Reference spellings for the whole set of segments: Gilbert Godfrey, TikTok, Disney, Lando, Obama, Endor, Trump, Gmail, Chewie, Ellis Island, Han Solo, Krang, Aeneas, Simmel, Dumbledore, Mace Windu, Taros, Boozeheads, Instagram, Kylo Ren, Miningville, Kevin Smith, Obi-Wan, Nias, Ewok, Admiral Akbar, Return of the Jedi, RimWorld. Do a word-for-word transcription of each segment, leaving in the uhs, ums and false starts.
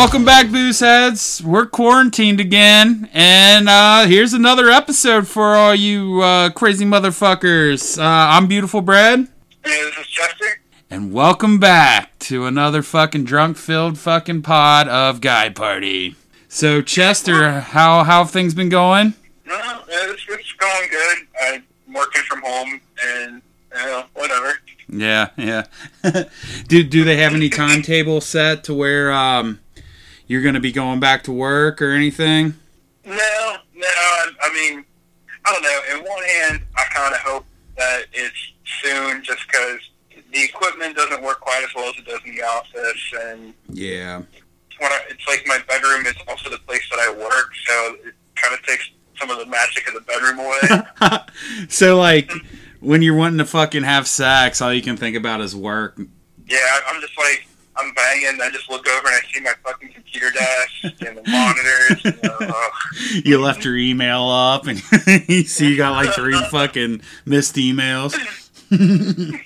Welcome back, Boozeheads. We're quarantined again, and uh, here's another episode for all you uh, crazy motherfuckers. Uh, I'm Beautiful Brad. Hey, this is Chester. And welcome back to another fucking drunk-filled fucking pod of Guy Party. So, Chester, how, how have things been going? Well, it's, it's going good. I'm working from home, and, you know, whatever. Yeah, yeah. do do they have any timetable set to where um you're going to be going back to work or anything? No, no. I, I mean, I don't know. In one hand, I kind of hope that it's soon, just because the equipment doesn't work quite as well as it does in the office, and yeah, when I, it's like my bedroom is also the place that I work, so it kind of takes some of the magic of the bedroom away. So like. When you're wanting to fucking have sex, all you can think about is work. Yeah, I'm just like, I'm banging, I just look over and I see my fucking computer desk and the monitors. And, uh, you left your email up and you see you got like three fucking missed emails. Maybe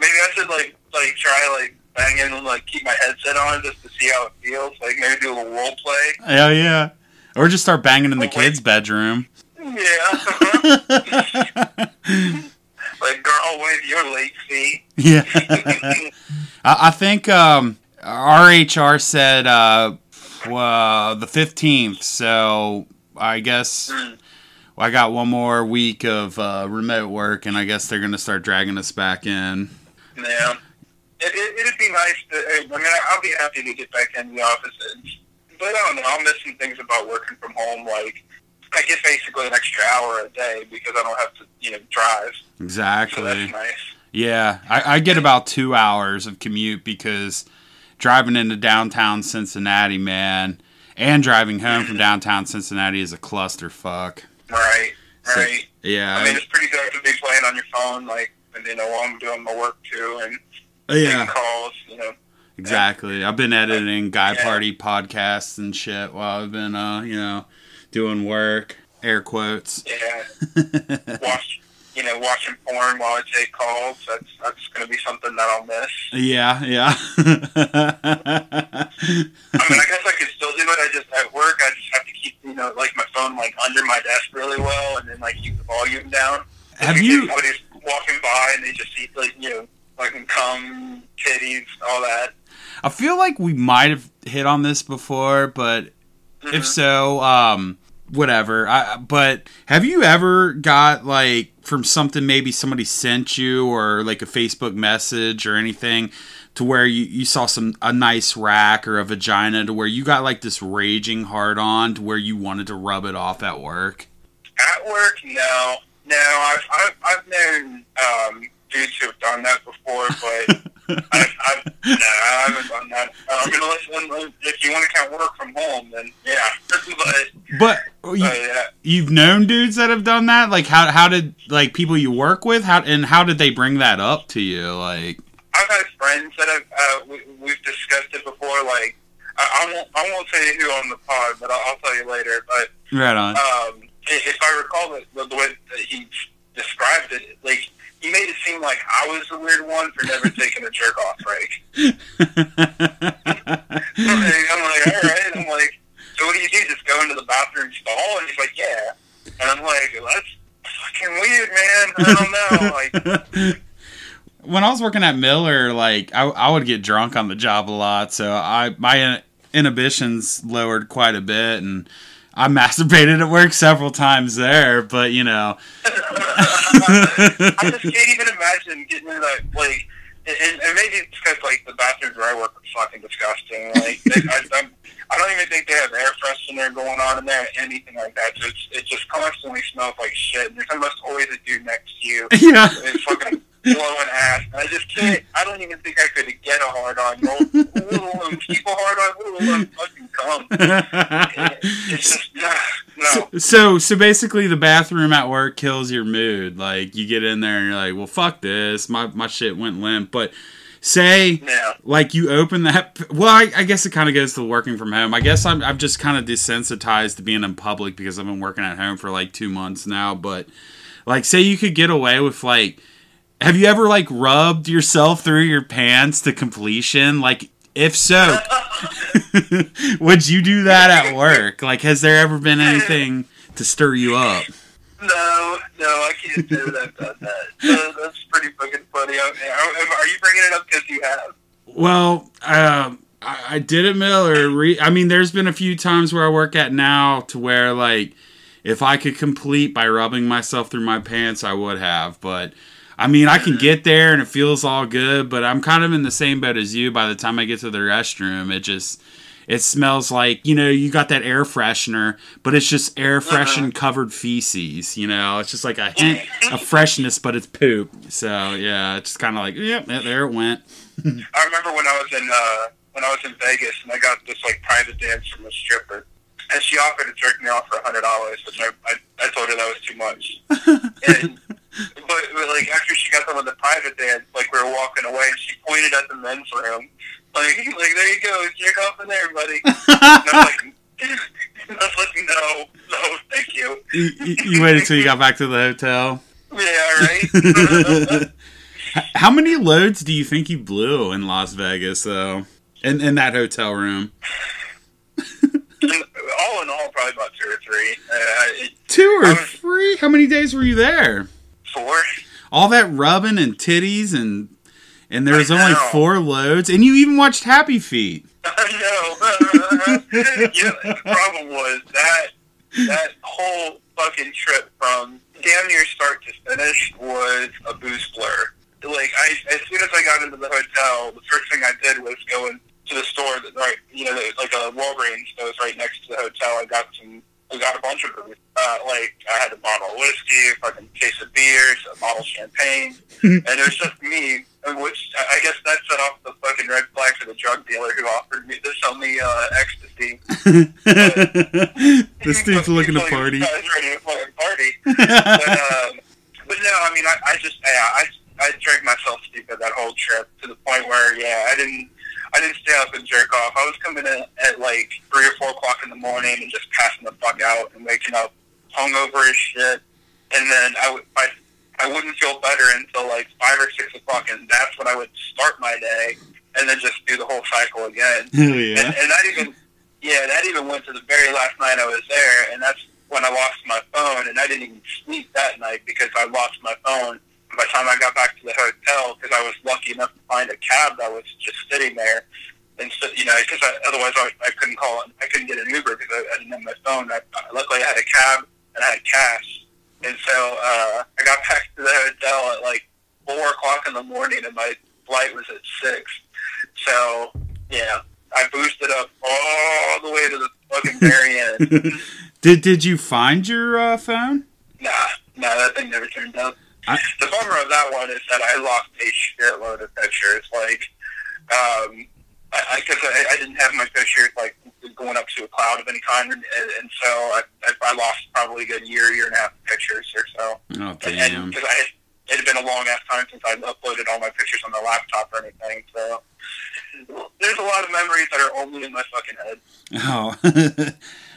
I should like like try like banging and like keep my headset on just to see how it feels. Like maybe do a little role play. Hell yeah. Or just start banging in the kids' bedroom. Yeah. Like, girl, with your late fee. Yeah. I, I think um, our H R said uh, uh, the fifteenth, so I guess mm. I got one more week of uh, remote work, and I guess they're going to start dragging us back in. Yeah. It, it, it'd be nice to, I mean, I'll be happy to get back in the office, but I don't know, I'll miss some things about working from home, like, I get basically an extra hour a day because I don't have to, you know, drive. Exactly. So that's nice. Yeah, I, I get about two hours of commute because driving into downtown Cincinnati, man, and driving home from downtown Cincinnati is a clusterfuck. Right, right. So, yeah. I mean, it's pretty good to be playing on your phone, like, and, you know, while I'm doing my work, too, and yeah. Making calls, you know. Exactly. And, I've been editing Guy yeah. Party podcasts and shit while I've been, uh, you know... doing work, air quotes. Yeah. Watch, you know, watching porn while I take calls. That's that's going to be something that I'll miss. Yeah, yeah. I mean, I guess I could still do it. I just at work, I just have to keep, you know, like my phone like under my desk really well, and then like keep the volume down. Have you? Somebody's walking by and they just see like you know, like cum, titties, all that. I feel like we might have hit on this before, but mm-hmm. if so, um. Whatever. I, but have you ever got like from something maybe somebody sent you or like a Facebook message or anything to where you, you saw some a nice rack or a vagina to where you got like this raging hard on to where you wanted to rub it off at work? At work, no, no. I've I've, I've known um, dudes who've done that before, but I've, I've, no, I haven't done that. I'm gonna listen if you want to kind of work from home, then yeah, but. but You, uh, yeah. You've known dudes that have done that? Like, how how did, like, people you work with, how and how did they bring that up to you? Like, I've had friends that have, uh, we, we've discussed it before, like, I, I won't I won't tell you who on the pod, but I'll, I'll tell you later, but... Right on. Um, if I recall the, the way that he described it, like, he made it seem like I was the weird one for never taking a jerk-off break. I'm like, all right, I'm like... So what do you do? Just go into the bathroom stall? And he's like, yeah. And I'm like, that's fucking weird, man. I don't know. Like, when I was working at Miller, like I, I would get drunk on the job a lot, so I my inhibitions lowered quite a bit, and I masturbated at work several times there. But you know, I just can't even imagine getting into that like. And, and maybe it's because, like, the bathrooms where I work are fucking disgusting. Like, they, I, I'm, I don't even think they have air freshener going on in there, anything like that. So it's, it just constantly smells like shit. And there's almost always a dude next to you. Yeah. It's fucking blowing ass. And I just can't. I don't even think I could get a hard on. Ooh, people hard on. Ooh, fucking cum. It, it's just, nah, no. So, so, so basically, the bathroom at work kills your mood. Like, you get in there and you're like, well, fuck this. My my shit went limp. But say, yeah. like, you open that. Well, I, I guess it kind of goes to working from home. I guess I'm, I'm just kind of desensitized to being in public because I've been working at home for like two months now. But, like, say you could get away with, like, have you ever, like, rubbed yourself through your pants to completion? Like, if so... Would you do that at work? Like, has there ever been anything to stir you up? No, no, I can't say that I've done that. Uh, that's pretty fucking funny. I, I, are you bringing it up because you have? Well, um, I, I did at Miller. Re- I mean, there's been a few times where I work at now to where, like, if I could complete by rubbing myself through my pants, I would have. But, I mean, I can get there and it feels all good, but I'm kind of in the same boat as you. By the time I get to the restroom, it just... it smells like, you know, you got that air freshener, but it's just air freshen covered feces, you know? It's just like a hint of freshness, but it's poop. So, yeah, it's kind of like, yep, yeah, there it went. I remember when I was in uh, when I was in Vegas, and I got this, like, private dance from a stripper, and she offered to jerk me off for one hundred dollars, which I, I, I told her that was too much. And, but, but, like, after she got done with the private dance, like, we were walking away, and she pointed at the men's room. Like, like, there you go, jerk off in there, buddy. And I was like, like, no, no, thank you. you, you waited until you got back to the hotel? Yeah, right? How many loads do you think you blew in Las Vegas, though? In, in that hotel room? All in all, probably about two or three. Uh, it, two or was, three? How many days were you there? Four. All that rubbing and titties and... and there was only four loads, and you even watched Happy Feet. I know. Yeah, the problem was that that whole fucking trip from damn near start to finish was a booze blur. Like, I, as soon as I got into the hotel, the first thing I did was go in to the store that, right, you know, like a Walgreens that was right next to the hotel. I got some, I got a bunch of them. Uh, like, I had a bottle of whiskey, a fucking case of beers, a bottle of champagne, and it was just me. Which, I guess that set off the fucking red flag for the drug dealer who offered me to sell me uh, ecstasy. This dude's looking to party. I was ready to fucking party. But, um, but no, I mean, I, I just, yeah, I, I drank myself stupid that whole trip to the point where, yeah, I didn't, I didn't stay up and jerk off. I was coming in at like three or four o'clock in the morning and just passing the fuck out and waking up hungover as shit. And then I would, I, I wouldn't feel better until like five or six o'clock, and that's when I would start my day, and then just do the whole cycle again. Oh, yeah. And, and that even, yeah, that even went to the very last night I was there, and that's when I lost my phone, and I didn't even sleep that night because I lost my phone. By the time I got back to the hotel, because I was lucky enough to find a cab that was just sitting there, and so, you know, because otherwise I, I couldn't call, I couldn't get an Uber because I, I didn't have my phone. I, luckily, I had a cab and I had cash. And so uh, I got back to the hotel at like four o'clock in the morning, and my flight was at six. So yeah, I boosted up all the way to the fucking very end. did Did you find your uh, phone? Nah, nah, that thing never turned up. I... The bummer of that one is that I lost a shitload of pictures. Like, um, I because I, I, I didn't have my pictures like going up to a cloud of any kind, and, and so I, I, I lost probably a good year, year and a half of pictures or so. Oh, damn. Because it had been a long ass time since I uploaded all my pictures on the laptop or anything, so there's a lot of memories that are only in my fucking head. Oh.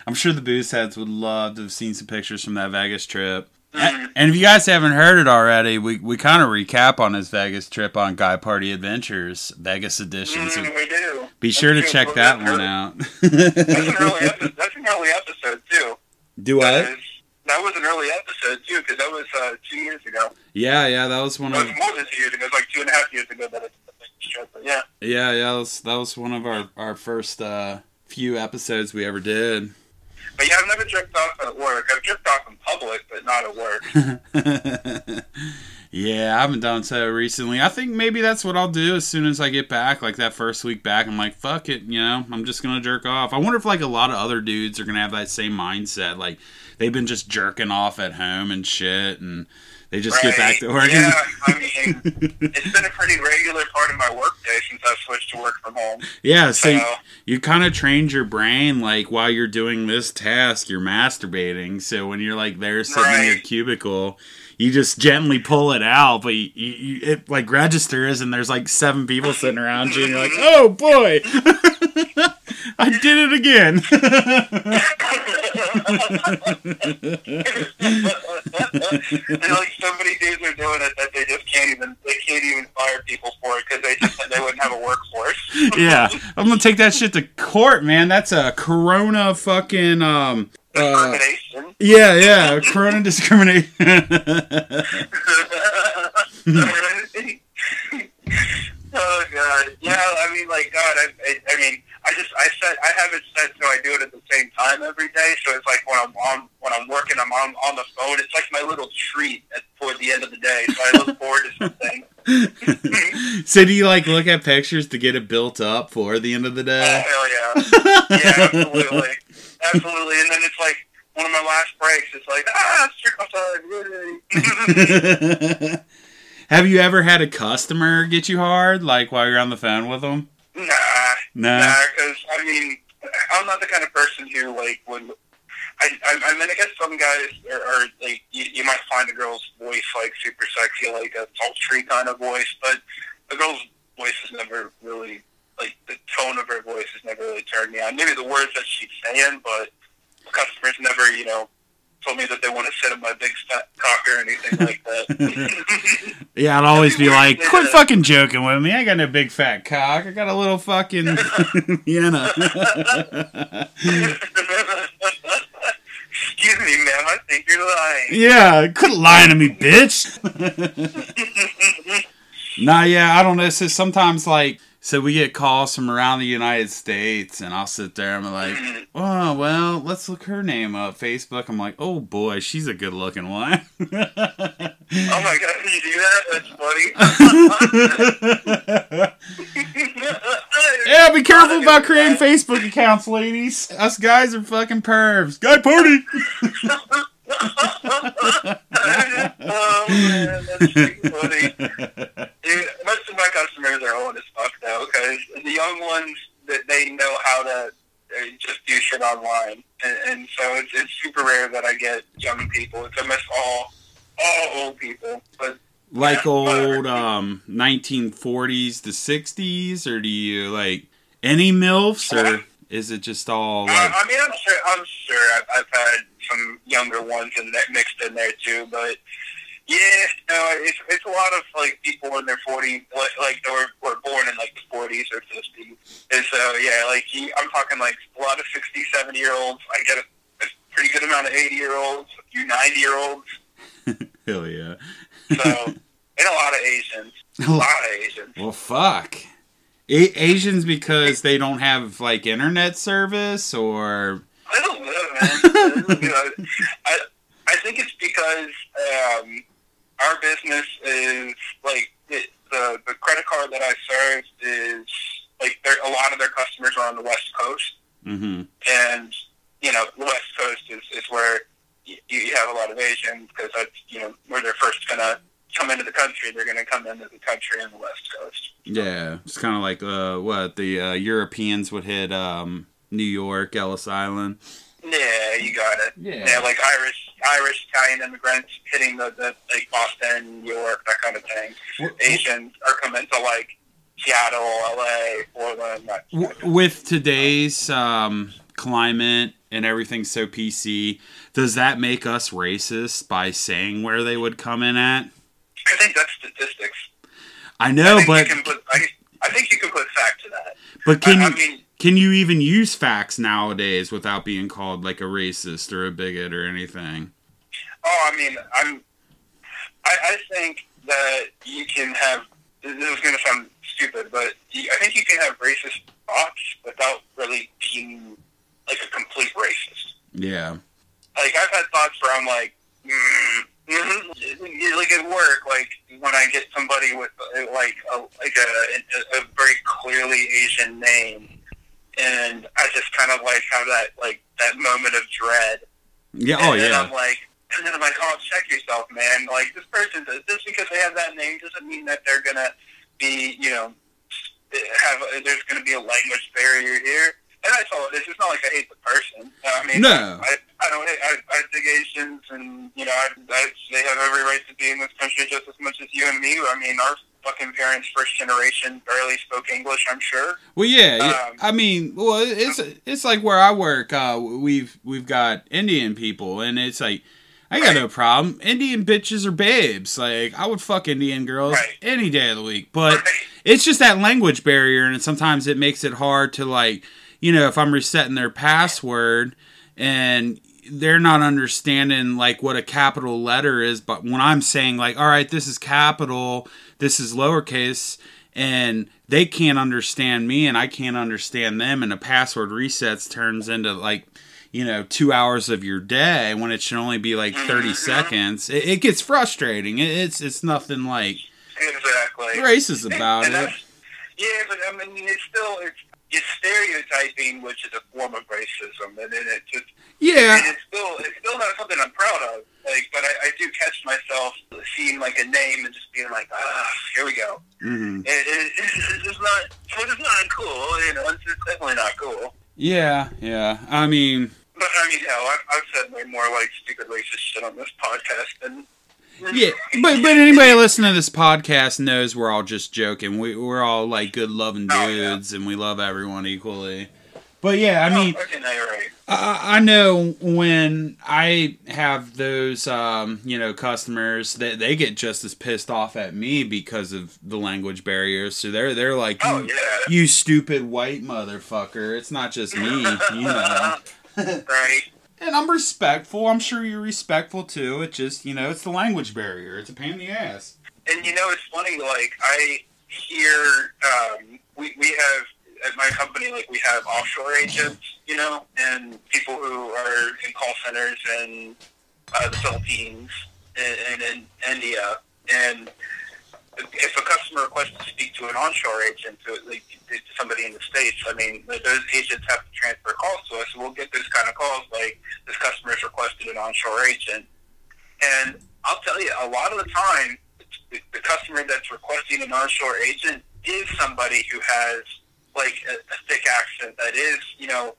I'm sure the booze heads would love to have seen some pictures from that Vegas trip. Mm-hmm. And if you guys haven't heard it already, we, we kind of recap on his Vegas trip on Guy Party Adventures, Vegas edition. Mm, so we do. Be that's sure to check that one early. Out. That's an early episode. That's an early episode too. Do I? That, that was an early episode too, because that was uh, two years ago. Yeah, yeah, that was one that of. Was more than two years ago. It was like two and a half years ago that I did the Vegas trip. But yeah. Yeah, yeah, that was, that was one of our our first uh, few episodes we ever did. But yeah, I've never jerked off at work. I've jerked off in public, but not at work. Yeah, I haven't done so recently. I think maybe that's what I'll do as soon as I get back, like that first week back. I'm like, fuck it, you know, I'm just going to jerk off. I wonder if like a lot of other dudes are going to have that same mindset. Like they've been just jerking off at home and shit, and they just right. Get back to work. Yeah, I mean, it's been a pretty regular part of my work day since I switched to work from home. Yeah, so, so. you, you kind of trained your brain, like, while you're doing this task, you're masturbating. So when you're, like, there sitting right. in your cubicle, you just gently pull it out, but you, you, you, it, like, registers, and there's, like, seven people sitting around you, and you're like, oh, boy! I did it again! And like so many dudes are doing it that they just can't even they can't even fire people for it because they just they wouldn't have a workforce. Yeah, I'm gonna take that shit to court, man. That's a corona fucking um. Uh, discrimination. Yeah, yeah, corona discrimination. Oh god, yeah. I mean, like, god. I, I, I mean, I just, I said, I have it set so I do it at the same time every day. So it's like when I'm on, when I'm working, I'm on, on the phone. It's like my little treat at, toward the end of the day. So I look forward to something. So do you like look at pictures to get it built up for the end of the day? Oh hell yeah, yeah, absolutely, absolutely. And then it's like one of my last breaks. It's like ah, street outside. Have you ever had a customer get you hard, like, while you're on the phone with them? Nah. Nah? Nah, because, I mean, I'm not the kind of person who, like, would... I, I, I mean, I guess some guys are, are like, you, you might find a girl's voice, like, super sexy, like a sultry kind of voice, but a girl's voice is never really, like, the tone of her voice has never really turned me on. Maybe the words that she's saying, but customers never, you know... told me that they want to sit on my big fat cock or anything like that. Yeah, I'd always be like, quit yeah. fucking joking with me. I got no big fat cock. I got a little fucking Vienna. Excuse me, ma'am. I think you're lying. Yeah, quit lying to me, bitch. Nah, yeah, I don't know. So sometimes, like, so we get calls from around the United States, and I'll sit there and I'm like, oh, well, let's look her name up. Facebook, I'm like, oh, boy, she's a good-looking one. Oh, my God, you do that? That's funny. Yeah, be careful about creating Facebook accounts, ladies. Us guys are fucking pervs. Guy Party! Oh, man, that's funny. Dude, most of my customers are old as fuck, though, because the young ones, that they know how to just do shit online. And, and so it's, it's super rare that I get young people. It's almost all, all old people. But like yeah, old um, nineteen forties to sixties? Or do you, like, any MILFs? Or is it just all, like... Uh, I mean, I'm sure, I'm sure I've, I've had some younger ones in that mixed in there, too, but... Yeah, no, it's it's a lot of like people in their forties, like, like they were, were born in like the forties or fifties, and so yeah, like he, I'm talking like a lot of sixty, seventy year olds. I get a, a pretty good amount of eighty year olds, a few ninety year olds. Hell yeah! So and a lot of Asians, a lot of Asians. Well, fuck, a Asians because they don't have like internet service or. I don't know, man. You know, I I think it's because. Um, Our business is, like, it, the, the credit card that I serve is, like, a lot of their customers are on the West Coast. Mm-hmm. And, you know, the West Coast is, is where you, you have a lot of Asians because that's, you know, where they're first going to come into the country. They're going to come into the country on the West Coast. Yeah. It's kind of like uh, what the uh, Europeans would hit um, New York, Ellis Island. Yeah, you got it. Yeah, yeah like Irish, Irish, Italian immigrants hitting the, the like Boston, New York, that kind of thing. What, Asians are coming to like Seattle, L A, Portland. That kind of with today's um, climate and everything so P C, does that make us racist by saying where they would come in at? I think that's statistics. I know, I but put, I, I think you can put fact to that. But can I, I mean? Can you even use facts nowadays without being called like a racist or a bigot or anything? Oh, I mean, I'm. I, I think that you can have. This is going to sound stupid, but I think you can have racist thoughts without really being like a complete racist. Yeah. Like I've had thoughts where I'm like, mm, mm-hmm. Like at work, like when I get somebody with like a like a, a very clearly Asian name. And I just kind of like have that like that moment of dread. Yeah. Oh, and then yeah. I'm like, and then I'm like, oh, check yourself, man. Like this person, just because they have that name doesn't mean that they're gonna be, you know, have. There's gonna be a language barrier here. And I saw this. It's not like I hate the person. I mean, no. I, I don't. I, I dig Asians, and you know, I, I, they have every right to be in this country just as much as you and me. I mean, our. Fucking parents, first generation, barely spoke English. I'm sure. Well, yeah. Um, I mean, well, it's it's like where I work. Uh, we've we've got Indian people, and it's like I got right. no problem. Indian bitches are babes. Like I would fuck Indian girls right. any day of the week. But right. it's just that language barrier, and sometimes it makes it hard to, like, you know, if I'm resetting their password and they're not understanding, like, what a capital letter is, but when I'm saying, like, all right, this is capital, this is lowercase, and they can't understand me and I can't understand them, and a password resets turns into, like, you know, two hours of your day when it should only be, like, thirty seconds. It, it gets frustrating. It, it's it's nothing, like, exactly racist about and it. Yeah, but, I mean, it's still... It's It's stereotyping, which is a form of racism, and then it just yeah, it's still it's still not something I'm proud of. Like, but I, I do catch myself seeing, like, a name and just being like, ah, here we go. Mm-hmm. it, it, it's, it's just not, it's just not cool. You know, it's definitely not cool. Yeah, yeah. I mean, but I mean, hell, I've, I've said way more, like, stupid racist shit on this podcast than. Yeah, but but anybody listening to this podcast knows we're all just joking. We we're all, like, good loving dudes, oh, yeah. and we love everyone equally. But yeah, I mean, I, I know when I have those um, you know, customers that they, they get just as pissed off at me because of the language barriers. So they're they're like, you, oh, yeah. you stupid white motherfucker. It's not just me, you know. Right. And I'm respectful. I'm sure you're respectful, too. It's just, you know, it's the language barrier. It's a pain in the ass. And, you know, it's funny, like, I hear, um, we, we have, at my company, like, we have offshore agents, you know, and people who are in call centers in uh, the Philippines and in India. And if a customer requests to speak to an onshore agent, to, like, to somebody in the States, I mean, those agents have to transfer calls to us. We'll get those kind of calls, like, this customer's requested an onshore agent. And I'll tell you, a lot of the time, the, the customer that's requesting an onshore agent is somebody who has, like, a, a thick accent that is, you know,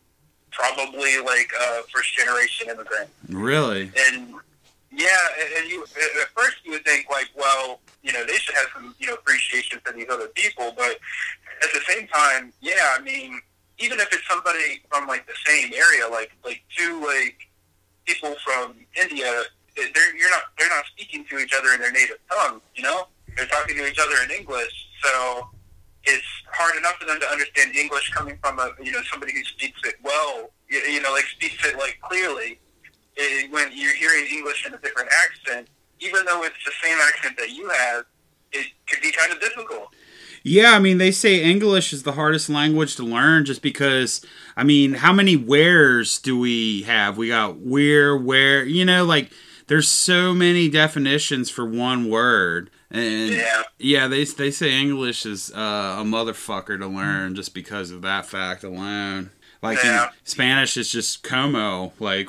probably, like, a first-generation immigrant. Really? And, yeah, and you, at first you would think, like, well, you know, they should have some, you know, appreciation for these other people, but at the same time, yeah, I mean, even if it's somebody from, like, the same area, like, like two, like, people from India, they're, you're not, they're not speaking to each other in their native tongue, you know? They're talking to each other in English, so it's hard enough for them to understand English coming from, a, you know, somebody who speaks it well, you, you know, like, speaks it, like, clearly. It, when you're hearing English in a different accent, even though it's the same accent that you have, it could be kind of difficult. Yeah, I mean, they say English is the hardest language to learn just because, I mean, how many wheres do we have? We got where, where, you know, like, there's so many definitions for one word. And yeah, yeah they, they say English is uh, a motherfucker to learn just because of that fact alone. Like, yeah. in Spanish is just como, like...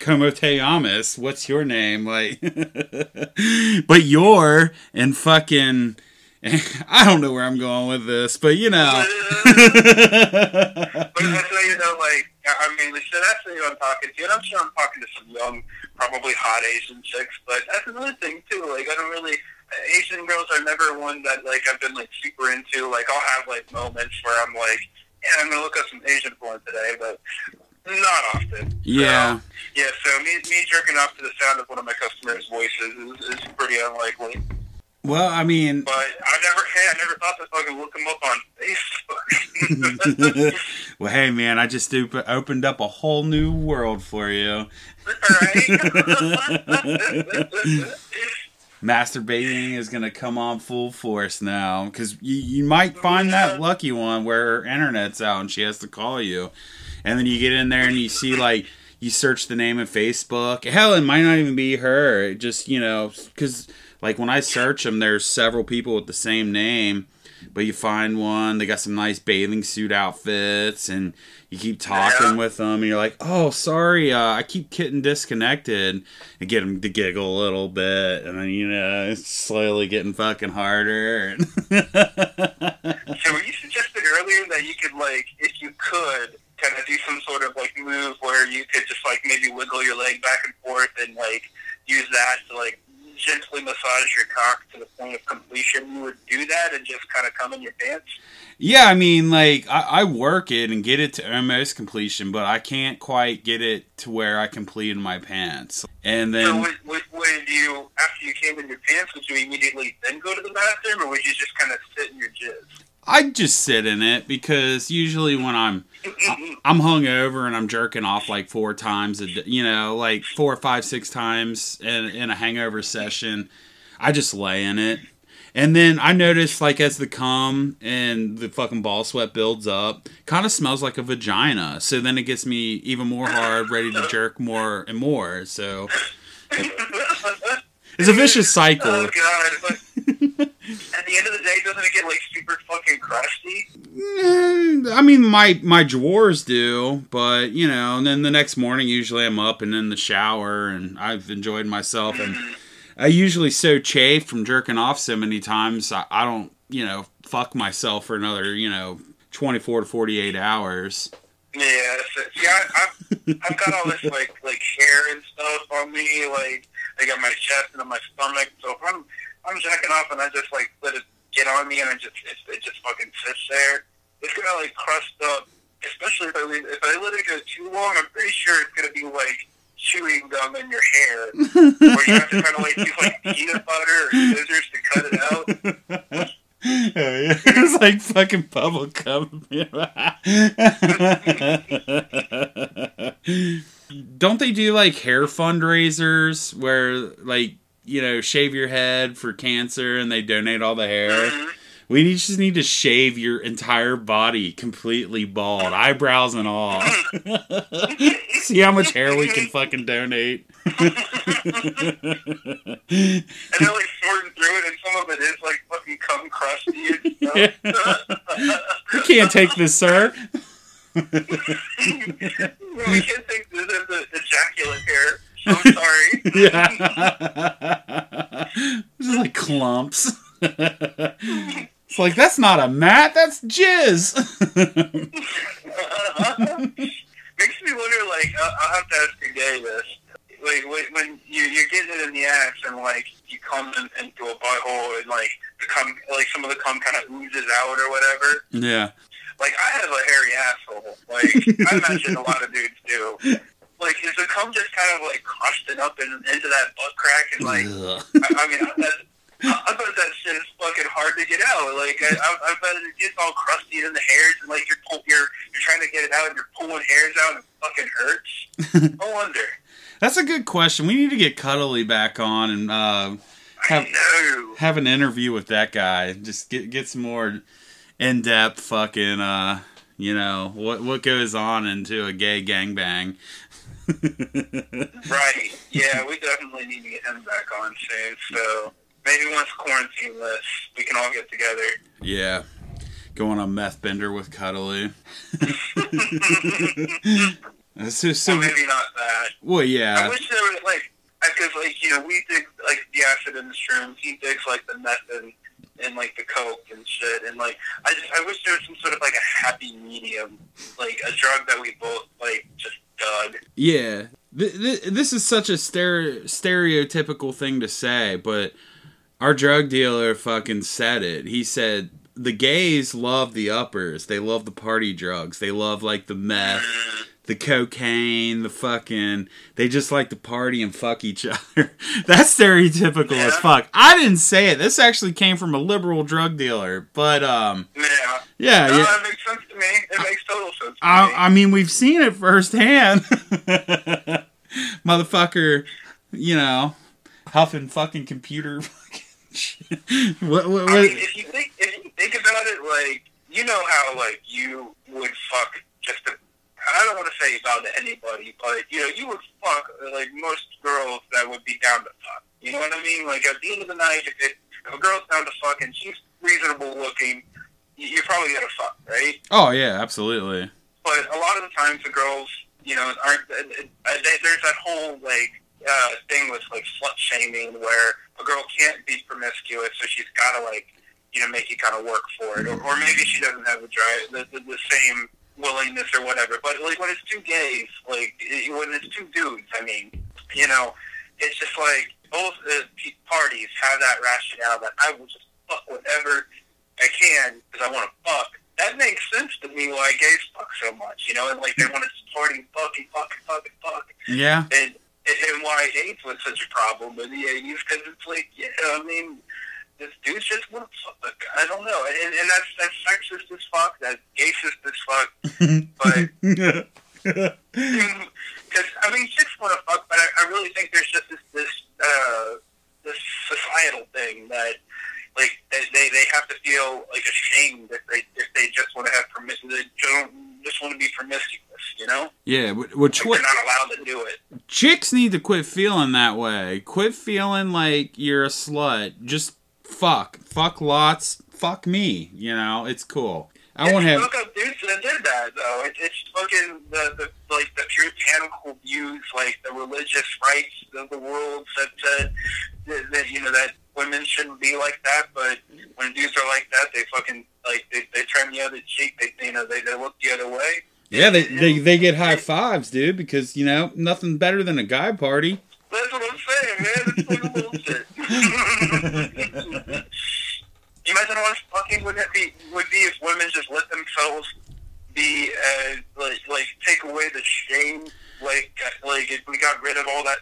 Como te llamas? What's your name? Like, but you're and fucking. I don't know where I'm going with this, but you know. But that's how you know, like, I mean, so that's who I'm talking to, and I'm sure I'm talking to some young, probably hot Asian chicks. But that's another thing too. Like, I don't really. Asian girls are never one that, like, I've been, like, super into. Like, I'll have, like, moments where I'm like, yeah, I'm gonna look up some Asian porn today, but. Not often. Yeah. Um, yeah, so me, me jerking off to the sound of one of my customers' voices is, is pretty unlikely. Well, I mean... But I never, hey, I never thought to fucking look them up on Facebook. Well, hey, man, I just opened up a whole new world for you. Right? Masturbating is going to come on full force now, because you, you might find yeah. that lucky one where her internet's out and she has to call you. And then you get in there and you see, like, you search the name in Facebook. Hell, it might not even be her. It just, you know, because, like, when I search them, there's several people with the same name. But you find one, they got some nice bathing suit outfits, and you keep talking yeah. with them. And you're like, oh, sorry, uh, I keep getting disconnected. And get them to giggle a little bit. And then, you know, it's slowly getting fucking harder. So you suggested earlier that you could, like, if you could... kind of do some sort of, like, move where you could just, like, maybe wiggle your leg back and forth and, like, use that to, like, gently massage your cock to the point of completion. You would do that and just kind of come in your pants? Yeah, I mean, like, I, I work it and get it to almost completion, but I can't quite get it to where I complete in my pants. And then... So would, would, would evacuated you after you came in your pants, would you immediately then go to the bathroom, or would you just kind of sit in your jizz? I'd just sit in it, because usually when I'm I'm hungover and I'm jerking off like four times, a, you know, like four or five, six times in, in a hangover session, I just lay in it. And then I noticed, like, as the cum and the fucking ball sweat builds up, kind of smells like a vagina. So then it gets me even more hard, ready to jerk more and more. So it's a vicious cycle. Oh, God. At the end of the day, doesn't it get, like, super fucking crusty? I mean, my, my drawers do, but, you know, and then the next morning, usually I'm up and in the shower, and I've enjoyed myself, and I usually so chafed from jerking off so many times, I, I don't, you know, fuck myself for another, you know, twenty-four to forty-eight hours. Yeah, so, see, I, I've, I've got all this, like, like hair and stuff on me, like, I got my chest and on my stomach, so if I'm... I'm jacking off and I just, like, let it get on me and I just, it, it just fucking sits there. It's going to, like, crust up, especially if I, leave, if I let it go too long. I'm pretty sure it's going to be, like, chewing gum in your hair, where you have to kind of, like, do, like, peanut butter or scissors to cut it out. Oh, yeah. It's like fucking bubble gum. Don't they do, like, hair fundraisers where, like, you know, shave your head for cancer and they donate all the hair? Mm-hmm. We need, just need to shave your entire body completely bald, eyebrows and all. See how much hair we can fucking donate. And they're, like, sorting through it, and some of it is, like, fucking cum crusty and stuff. You can't take this, sir. Well, we can't take this as a ejaculate hair. I'm sorry. Yeah. Just like clumps. It's like, that's not a mat, that's jizz. uh, makes me wonder, like, uh, I'll have to ask your day this. Like, when you, you're getting it in the ass and, like, you come in, into a butthole and, like, the cum, like, some of the cum kind of oozes out or whatever. Yeah. Like, I have a hairy asshole. Like, I imagine a lot of dudes do. Like, is the cum just kind of, like, crusted up in, into that butt crack? And, like, I, I mean, I bet, I bet that shit is fucking hard to get out. Like, I, I bet it gets all crusty in the hairs, and, like, you're, pull, you're you're trying to get it out, and you're pulling hairs out, and it fucking hurts. I wonder. That's a good question. We need to get Cuddly back on and uh, have, have an interview with that guy. Just get, get some more in-depth fucking, uh, you know, what, what goes on into a gay gangbang. Right. Yeah, we definitely need to get him back on soon. So maybe once quarantine lifts, we can all get together. Yeah. Go on a meth bender with Cuddly. so, so, well, maybe not that. Well, yeah. I wish there was, like, because, like, you know, we dig, like, the acid in the shrooms. He digs, like, the meth and, and, like, the coke and shit. And, like, I just, I wish there was some sort of, like, a happy medium. Like, a drug that we both, like, just... God. Yeah, th th this is such a stere stereotypical thing to say, but our drug dealer fucking said it. He said, the gays love the uppers. They love the party drugs. They love, like, the meth, the cocaine, the fucking... They just like to party and fuck each other. That's stereotypical yeah. as fuck. I didn't say it. This actually came from a liberal drug dealer, but, um... Yeah. Yeah. No, yeah. That makes sense to me. It makes total sense to I, me. I mean, we've seen it firsthand. Motherfucker, you know, huffing fucking computer fucking shit. What, what, what? I mean, if you think... If Think about it, like, you know how, like, you would fuck just, to, I don't want to say about anybody, but, you know, you would fuck, like, most girls that would be down to fuck. You know what I mean? Like, at the end of the night, if, it, if a girl's down to fuck and she's reasonable looking, you're probably going to fuck, right? Oh, yeah, absolutely. But a lot of the times the girls, you know, aren't, they, there's that whole, like, uh, thing with, like, slut-shaming where a girl can't be promiscuous, so she's got to, like, you know, make you kind of work for it, or, or maybe she doesn't have a drive, the, the, the same willingness or whatever. But, like, when it's two gays, like, it, when it's two dudes, I mean, you know, it's just like both the parties have that rationale that I will just fuck whatever I can because I want to fuck. That makes sense to me why gays fuck so much, you know, and, like, they want to just party, fuck, and fuck, and fuck, and fuck. Yeah. And, and why why hate was such a problem in the eighties, because it's like, yeah, I mean, this dude's just one fuck. I don't know, and, and that's that's sexist as fuck, that's gayist as fuck, but because I mean, chicks want to fuck, but I, I really think there's just this this uh, this societal thing that. Like, they, they they have to feel, like, ashamed if they if they just want to have permission. They don't just want to be promiscuous, you know? Yeah, which... Like, they're not allowed to do it. Chicks need to quit feeling that way. Quit feeling like you're a slut. Just fuck. Fuck lots. Fuck me, you know? It's cool. I won't have... Fuck up dudes that did that, though. It, it's fucking, the, the, like, the puritanical views, like, the religious rights of the world that said, that, that, you know, that... Women shouldn't be like that, but when dudes are like that, they fucking, like, they, they turn the other cheek, they, you know, they, they look the other way. Yeah, they, they, they get high fives, dude, because, you know, nothing better than a guy party. That's what I'm saying, man. That's fucking bullshit. Imagine what fucking would it be, would be if women just let themselves be, uh, like, like, take away the shame, like, like, if we got rid of all that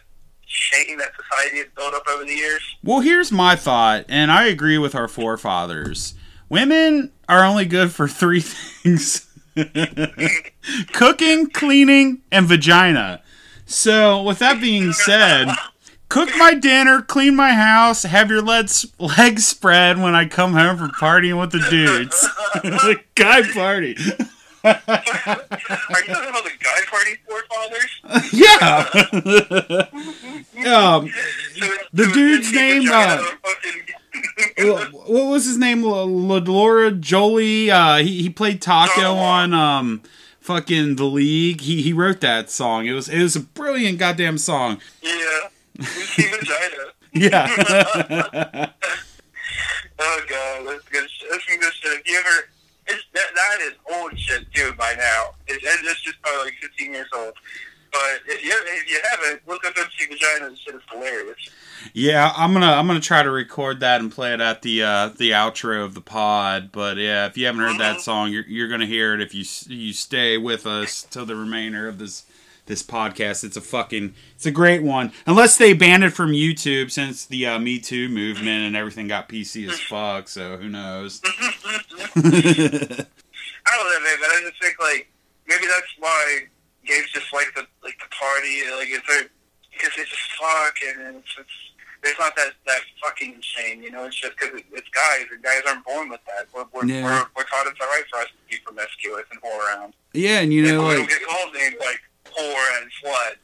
shame that society has built up over the years. Well, here's my thought, and I agree with our forefathers. Women are only good for three things. Cooking, cleaning, and vagina. So, with that being said, cook my dinner, clean my house, have your legs, legs spread when I come home from partying with the dudes. Guy party. Are you talking about the Guy Party forefathers? Yeah. um, so the so dude's name. Uh, what was his name? Ladora Jolie. Uh, he he played Taco oh. on um fucking The League. He he wrote that song. It was it was a brilliant goddamn song. Yeah. We see vagina. Yeah. Oh god, that's good. That's some good shit. If you ever. It's, that, that is old shit, too, by now. It, it's just probably like fifteen years old. But if you, if you haven't, look up Empty Vagina and shit. It's hilarious. Yeah, I'm gonna I'm gonna try to record that and play it at the uh, the outro of the pod. But yeah, if you haven't heard mm-hmm. that song, you're you're gonna hear it if you you stay with us till the remainder of this this podcast. It's a fucking it's a great one. Unless they banned it from YouTube since the uh, Me Too movement and everything got P C as fuck. So who knows. I don't know, man, but I just think, like, maybe that's why games just like the like the party, like, it's like, because they just fuck, and it's, it's, there's not that, that fucking shame, you know, it's just because it, it's guys, and guys aren't born with that. We're, we're, yeah. we're, we're taught it's alright for us to be promiscuous and whore around. Yeah, and you know, like... People don't get called names like whore and slut,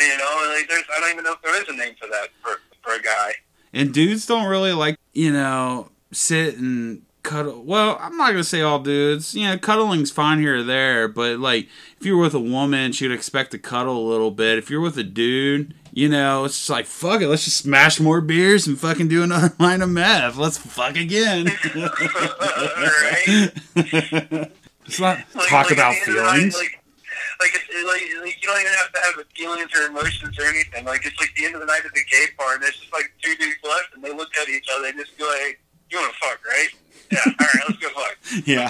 you know, and, like, there's, I don't even know if there is a name for that, for, for a guy. And dudes don't really, like, you know, sit and... Cuddle. Well, I'm not gonna say all dudes. You know, cuddling's fine here or there, but like if you're with a woman, she'd expect to cuddle a little bit. If you're with a dude, you know, it's just like fuck it. Let's just smash more beers and fucking do another line of meth. Let's fuck again. Let's not like, talk like, about feelings. Night, like, like, it's, like, like you don't even have to have feelings or emotions or anything. Like it's like the end of the night at the gay bar, and there's just like two dudes left, and they look at each other and just go like, "You want to fuck, right?" Yeah, all right, let's go fuck. Yeah.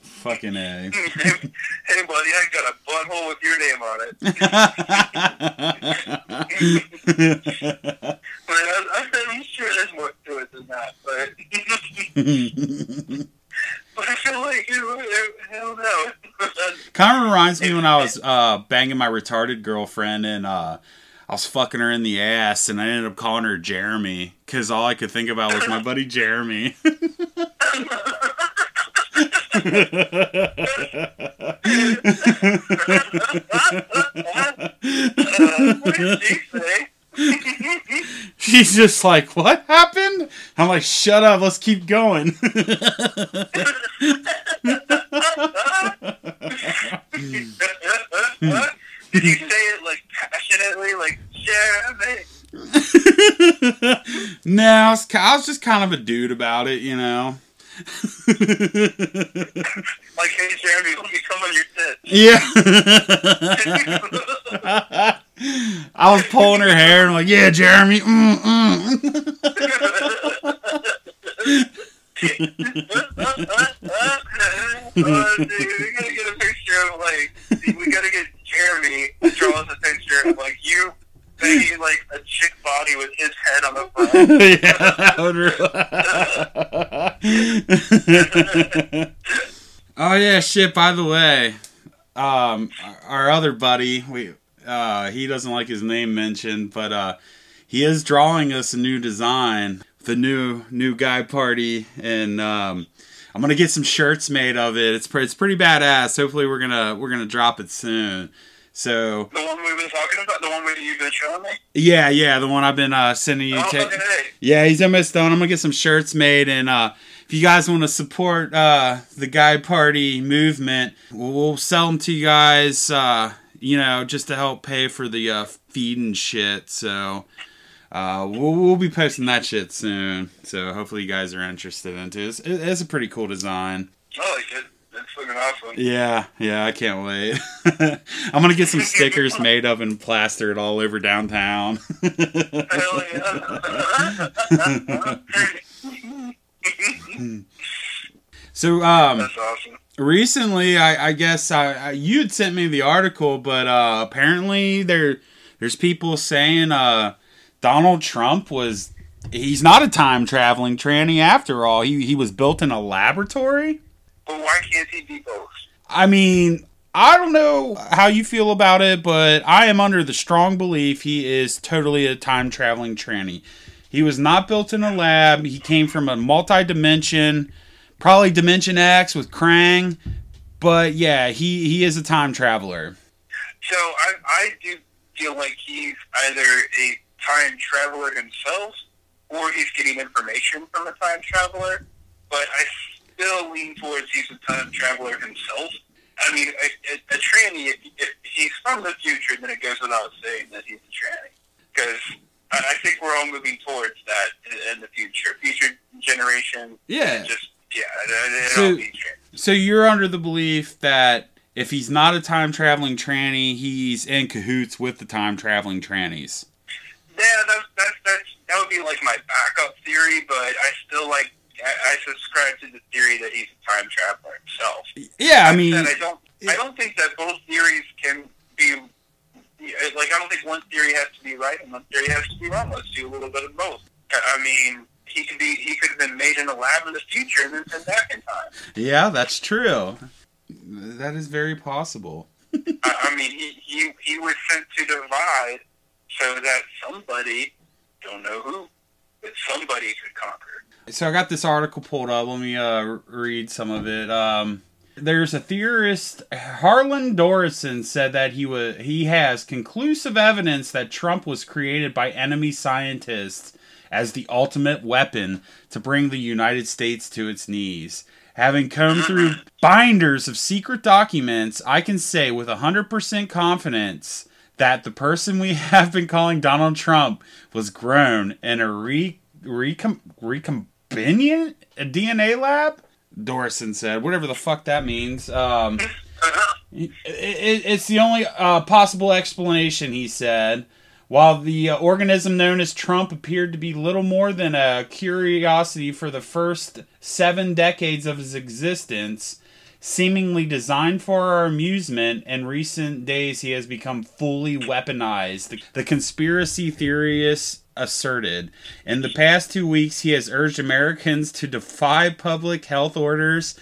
Fucking A. Hey, buddy, I got a butthole with your name on it. But I, I'm sure there's more to it than that, but... But I feel like, you know, I don't know. Kind of reminds me when I was uh, banging my retarded girlfriend and... Uh, I was fucking her in the ass, and I ended up calling her Jeremy, because all I could think about was my buddy Jeremy. What did she say? She's just like, what happened? I'm like, shut up, let's keep going. Did you say it, like, passionately, like, Jeremy? No, I was, I was just kind of a dude about it, you know? Like, hey, Jeremy, let me come on your tits. Yeah. I was pulling her hair, and I'm like, yeah, Jeremy, mm-mm. Oh, dude, we gotta get a picture of, like, the we gotta get Jeremy to draw us a picture of, like, you making, like, a chick body with his head on the front. Yeah, oh, yeah, shit, by the way, um, our other buddy, we, uh, he doesn't like his name mentioned, but, uh, he is drawing us a new design, the new, new Guy Party, and, um, I'm gonna get some shirts made of it. It's pretty, it's pretty badass. Hopefully, we're gonna we're gonna drop it soon. So the one we've been talking about, the one where you've been showing me. Yeah, yeah, the one I've been uh, sending you. Oh, okay. Yeah, he's almost done. I'm gonna get some shirts made, and uh, if you guys want to support uh, the Guy Party movement, we'll, we'll sell them to you guys. Uh, you know, just to help pay for the uh, feed and shit. So. Uh, we'll, we'll be posting that shit soon, so hopefully you guys are interested in it. It's, it's a pretty cool design. Oh, it's, it's looking awesome. Yeah, yeah, I can't wait. I'm gonna get some stickers made up and plaster it all over downtown. Hell yeah. So, um, that's awesome. Recently, I, I guess I, I you'd sent me the article, but uh, apparently there there's people saying uh. Donald Trump was, he's not a time-traveling tranny after all. He he was built in a laboratory? But why can't he be both? I mean, I don't know how you feel about it, but I am under the strong belief he is totally a time-traveling tranny. He was not built in a lab. He came from a multi-dimension, probably Dimension X with Krang. But yeah, he, he is a time traveler. So I, I do feel like he's either a time traveler himself, or he's getting information from a time traveler, but I still lean towards he's a time traveler himself. I mean, a, a, a tranny, if, if he's from the future, then it goes without saying that he's a tranny, because I think we're all moving towards that in the future. Future generation, yeah, just, yeah, it, it'll so, be tranny. So you're under the belief that if he's not a time-traveling tranny, he's in cahoots with the time-traveling trannies. Yeah, that, that, that, that would be like my backup theory, but I still like, I, I subscribe to the theory that he's a time traveler himself. Yeah, I mean... That I, don't, yeah. I don't think that both theories can be, like, I don't think one theory has to be right and one theory has to be wrong. Let's do a little bit of both. I mean, he could be, he could have been made in a lab in the future and then sent back in time. Yeah, that's true. That is very possible. I, I mean, he, he, he was sent to divide... so that somebody, don't know who, but somebody could conquer. So I got this article pulled up. Let me uh, read some of it. Um, there's a theorist, Harlan Dorison, said that he was he has conclusive evidence that Trump was created by enemy scientists as the ultimate weapon to bring the United States to its knees. Having combed through binders of secret documents, I can say with one hundred percent confidence... that the person we have been calling Donald Trump was grown in a re, recom, recombinant a D N A lab? Dorison said, whatever the fuck that means. Um, it, it, it's the only uh, possible explanation, he said. While the uh, organism known as Trump appeared to be little more than a curiosity for the first seven decades of his existence... seemingly designed for our amusement, in recent days he has become fully weaponized, the, the conspiracy theorist asserted. In the past two weeks, he has urged Americans to defy public health orders,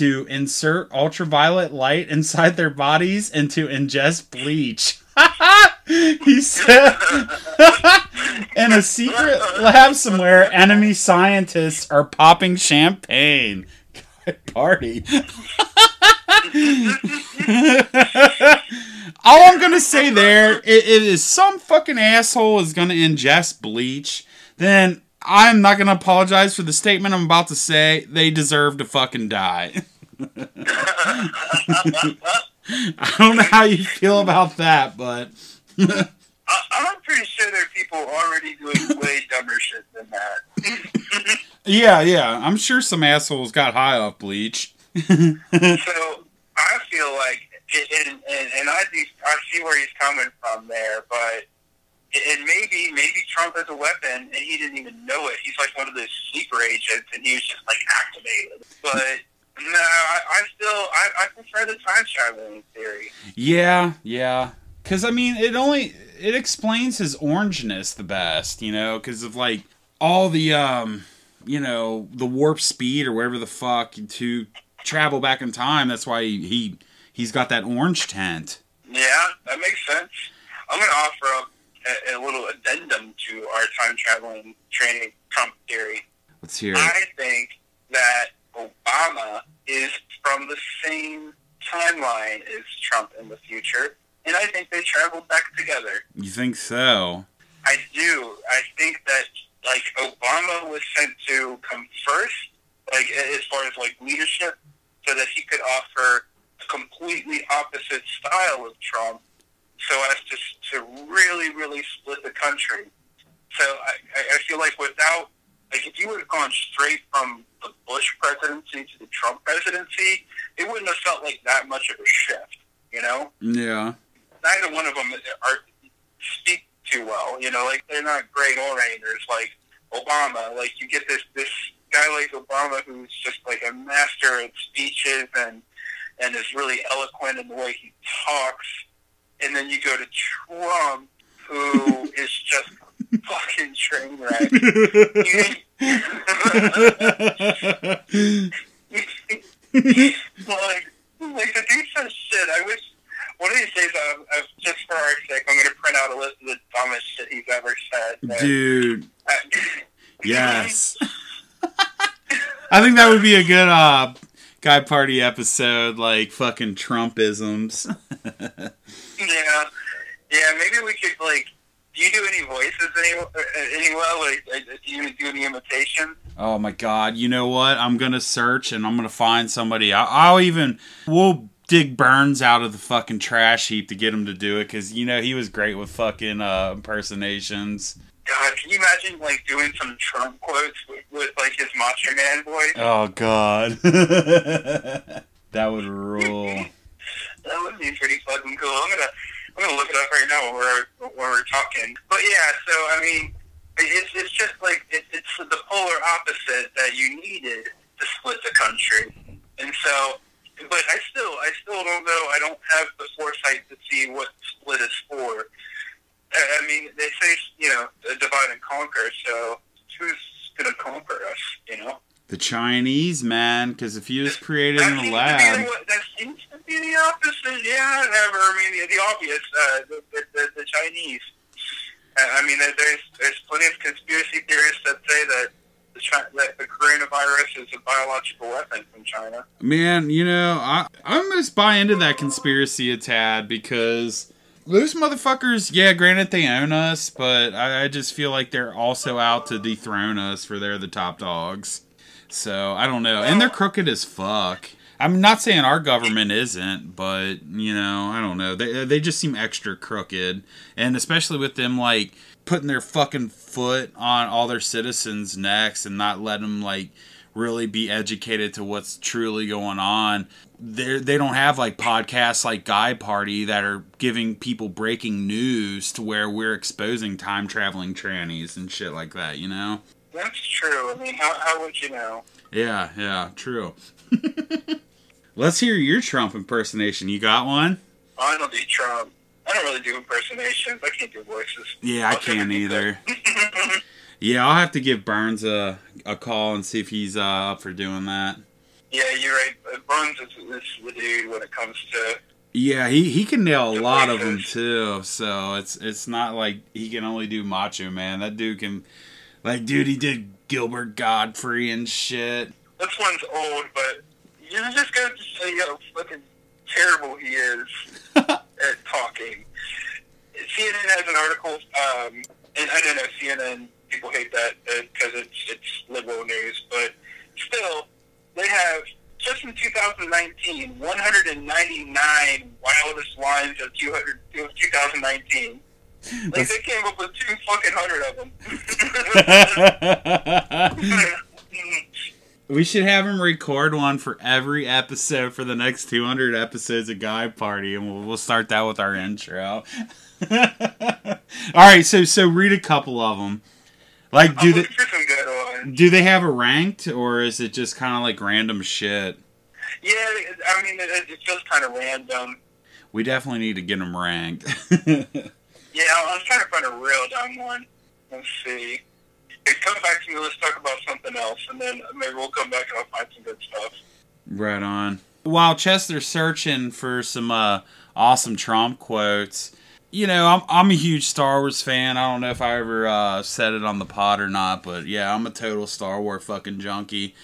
to insert ultraviolet light inside their bodies, and to ingest bleach. He said, in a secret lab somewhere, enemy scientists are popping champagne. Party. All I'm gonna say there is, some fucking asshole is gonna ingest bleach, then I'm not gonna apologize for the statement I'm about to say. They deserve to fucking die. I don't know how you feel about that, but I, I'm pretty sure there are people already doing way dumber shit than that. Yeah, yeah. I'm sure some assholes got high off bleach. So, I feel like, it, and, and, and I, do, I see where he's coming from there, but and maybe maybe Trump is a weapon, and he didn't even know it. He's like one of those sleeper agents, and he was just, like, activated. But No, I, I'm still, I, I prefer the time traveling theory. Yeah, yeah. Because, I mean, it only, it explains his orangeness the best, you know, because of, like, all the, um, you know, the warp speed or whatever the fuck to travel back in time. That's why he, he he's got that orange tint. Yeah, that makes sense. I'm going to offer up a, a little addendum to our time traveling training Trump theory. Let's hear it. I think that Obama is from the same timeline as Trump in the future, and I think they traveled back together. You think so? I do. I think that, like, Obama was sent to come first, like, as far as, like, leadership, so that he could offer a completely opposite style of Trump, so as to to really, really split the country. So I, I feel like without, like, if you would have gone straight from the Bush presidency to the Trump presidency, it wouldn't have felt like that much of a shift, you know? Yeah. Neither one of them are, speak too well, you know? Like, they're not great orators like Obama. Like, you get this, this guy like Obama who's just, like, a master of speeches and, and is really eloquent in the way he talks. And then you go to Trump, who is just... fucking train wreck. like, like the dude says shit. I wish one of these days, I've, I've, just for our sake, I'm gonna print out a list of the dumbest shit he's ever said. Dude, uh, yes. I think that would be a good uh, Guy Party episode, like fucking Trumpisms. yeah, yeah. Maybe we could like. Do you do any voices anywhere? Like, do you do any imitations? Oh my god! You know what? I'm gonna search and I'm gonna find somebody. I, I'll even we'll dig Burns out of the fucking trash heap to get him to do it because you know he was great with fucking uh, impersonations. God, can you imagine like doing some Trump quotes with, with like his Macho Man voice? Oh god, that would rule. That would be pretty fucking cool. I'm gonna. I'm going to look it up right now while we're, while we're talking. But yeah, so, I mean, it's, it's just like, it, it's the polar opposite that you needed to split the country. And so, but I still, I still don't know, I don't have the foresight to see what split is for. I mean, they say, you know, divide and conquer, so who's going to conquer us, you know? The Chinese, man, because if he was created in a lab... the opposite, yeah, whatever. I mean, the, the obvious, uh, the, the, the Chinese. Uh, I mean, there's there's plenty of conspiracy theorists that say that the, that the coronavirus is a biological weapon from China. Man, you know, I, I almost buy into that conspiracy a tad because those motherfuckers, yeah, granted they own us, but I, I just feel like they're also out to dethrone us for they're the top dogs. So, I don't know. And they're crooked as fuck. I'm not saying our government isn't, but, you know, I don't know. They they just seem extra crooked. And especially with them, like, putting their fucking foot on all their citizens' necks and not letting them, like, really be educated to what's truly going on. They they don't have, like, podcasts like Guy Party that are giving people breaking news to where we're exposing time-traveling trannies and shit like that, you know? That's true. I mean, how, how would you know? Yeah, yeah, true. Let's hear your Trump impersonation. You got one? I don't do Trump. I don't really do impersonations. I can't do voices. Yeah, I can't either. Yeah, I'll have to give Burns a, a call and see if he's uh, up for doing that. Yeah, you're right. Burns is, is the dude when it comes to... Yeah, he, he can nail a lot voices. Of them, too. So it's, it's not like he can only do Macho Man. That dude can... Like, dude, he did Gilbert Godfrey and shit. This one's old, but... You just got to say how fucking terrible he is at talking. C N N has an article, um, and I don't know, C N N, people hate that because uh, it's, it's liberal news, but still, they have, just in two thousand nineteen, one hundred ninety-nine wildest lines of two thousand nineteen. Like, that's... they came up with two fucking hundred of them. We should have him record one for every episode for the next two hundred episodes of Guy Party, and we'll, we'll start that with our intro. All right, so so read a couple of them. Like, do they do they have a ranked, or is it just kind of like random shit? Yeah, I mean, it, it feels kind of random. We definitely need to get them ranked. Yeah, I was trying to find a real dumb one. Let's see. Hey, come back to me. Let's talk about something else, and then maybe we'll come back and I'll find some good stuff. Right on. While Chester's searching for some uh, awesome Trump quotes, you know, I'm I'm a huge Star Wars fan. I don't know if I ever uh, said it on the pod or not, but yeah, I'm a total Star Wars fucking junkie.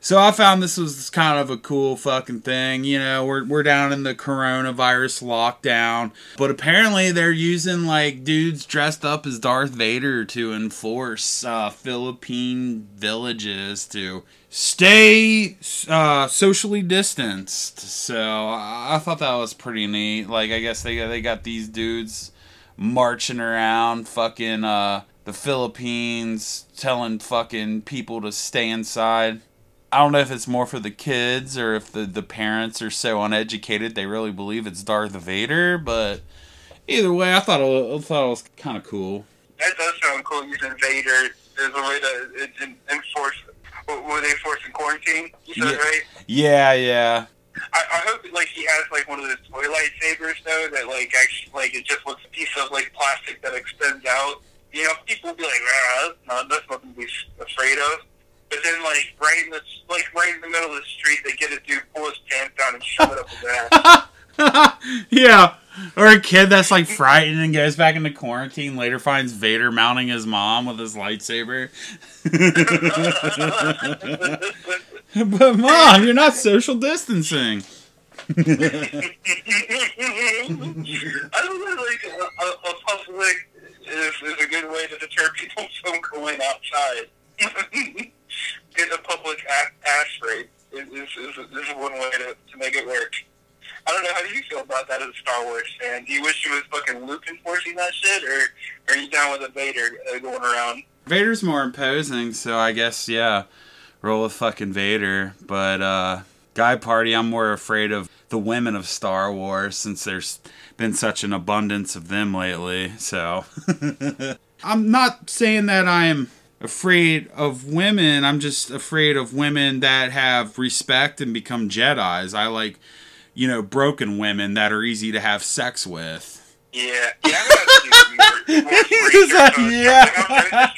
So I found this was kind of a cool fucking thing. You know, we're we're down in the coronavirus lockdown, but apparently they're using like dudes dressed up as Darth Vader to enforce uh, Philippine villages to stay uh, socially distanced. So I thought that was pretty neat. Like, I guess they they got these dudes marching around fucking uh, the Philippines, telling fucking people to stay inside. I don't know if it's more for the kids or if the, the parents are so uneducated they really believe it's Darth Vader, but either way, I thought it, I thought it was kind of cool. That does sound cool, using Vader as a way to enforce, were they enforcing quarantine? You said, yeah. Right? Yeah, yeah. I, I hope like he has like one of those toy lightsabers though that like actually like it just looks a piece of like plastic that extends out. You know, people will be like, ah, that's, that's nothing to be afraid of. But then, like right in the like right in the middle of the street, they get a dude pull his pants down and shove it up his ass. Yeah, or a kid that's like frightened and goes back into quarantine. Later, finds Vader mounting his mom with his lightsaber. But mom, you're not social distancing. I don't know, like a, a, a public is, is a good way to deter people from going outside. Get a public ass rape is, is, is, is one way to, to make it work. I don't know, how do you feel about that as a Star Wars fan? Do you wish you was fucking Luke enforcing that shit, or are you down with a Vader uh, going around? Vader's more imposing, so I guess, yeah, roll with fucking Vader. But uh, Guy Party, I'm more afraid of the women of Star Wars since there's been such an abundance of them lately, so. I'm not saying that I'm afraid of women. I'm just afraid of women that have respect and become Jedis. I like, you know, broken women that are easy to have sex with. Yeah. Yeah. That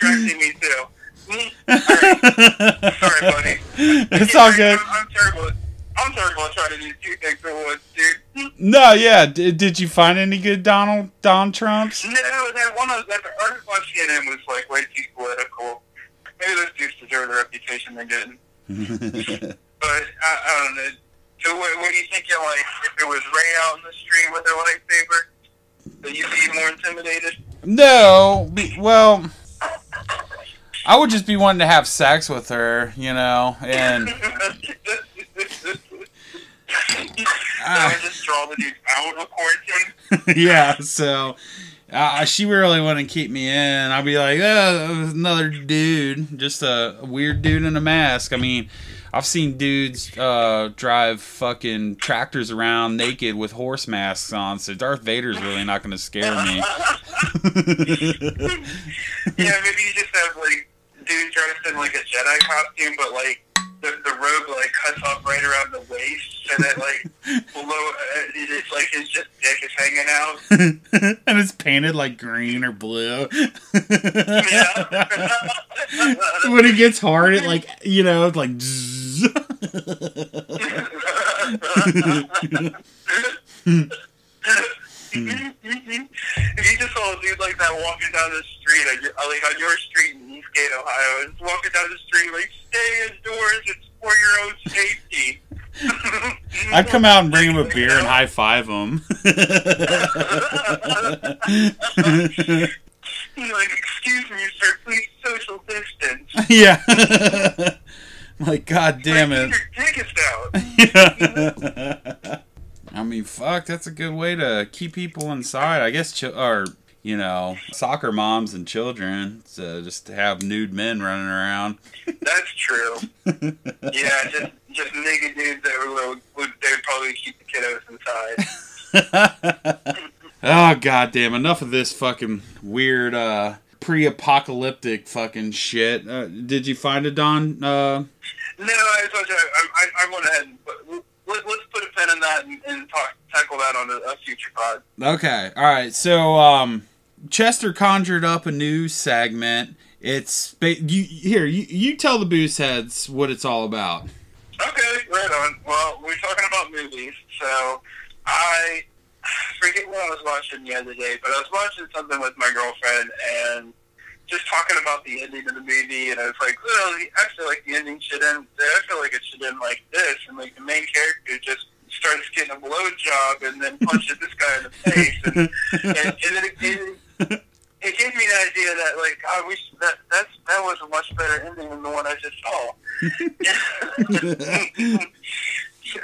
distracting me too. All right. Sorry, buddy. It's all good. I'm, I'm terrible. I'm terrible at trying to do two things at once, dude. No, yeah. D did you find any good Donald Don Trumps? No, that one of that the article on C N N was like way too political. Maybe those dudes deserve the reputation they're getting. But I, I don't know. So what, what do you think? Like, if it was Ray out in the street with a lightsaber, would you be more intimidated? No. Be, well, I would just be wanting to have sex with her, you know, and. Uh, just draw the dude out of quarantine. Yeah, so uh, she really wouldn't keep me in. I'd be like, oh, another dude, just a weird dude in a mask. I mean, I've seen dudes uh, drive fucking tractors around naked with horse masks on, so Darth Vader's really not going to scare me. Yeah, maybe you just have like dudes dressed in like a Jedi costume, but like The, the robe like cuts off right around the waist, so that like below uh, it's like his just dick is hanging out, and it's painted like green or blue. Yeah. When it gets hard, it like you know, it's like. If you just saw a dude like that walking down the street, like, like on your street in Eastgate, Ohio, and walking down the street like, stay indoors, it's for your own safety. I'd come out and bring him a beer and high five him. Like, excuse me, sir, please social distance. Yeah. Like, god damn it. Your dick is out. I mean, fuck, that's a good way to keep people inside. I guess, or, you know, soccer moms and children, so just to have nude men running around. That's true. Yeah, just just naked dudes everywhere, would, they would probably keep the kiddos inside. Oh, goddamn, enough of this fucking weird, uh, pre-apocalyptic fucking shit. Uh, did you find a Don? Uh... No, I told you, I, I, I went ahead and... that and, and talk, tackle that on a, a future pod. Okay, all right. So um, Chester conjured up a new segment. It's you here. You, you tell the Booze Heads what it's all about. Okay, right on. Well, we're talking about movies, so I forget what I was watching the other day, but I was watching something with my girlfriend and just talking about the ending of the movie, and I was like, well, I feel like the ending should end there. I feel like it should end like this, and like the main character just starts getting a blowjob and then punches this guy in the face, and, and, and then it, it, it gave me the idea that like I wish that that's, that was a much better ending than the one I just saw.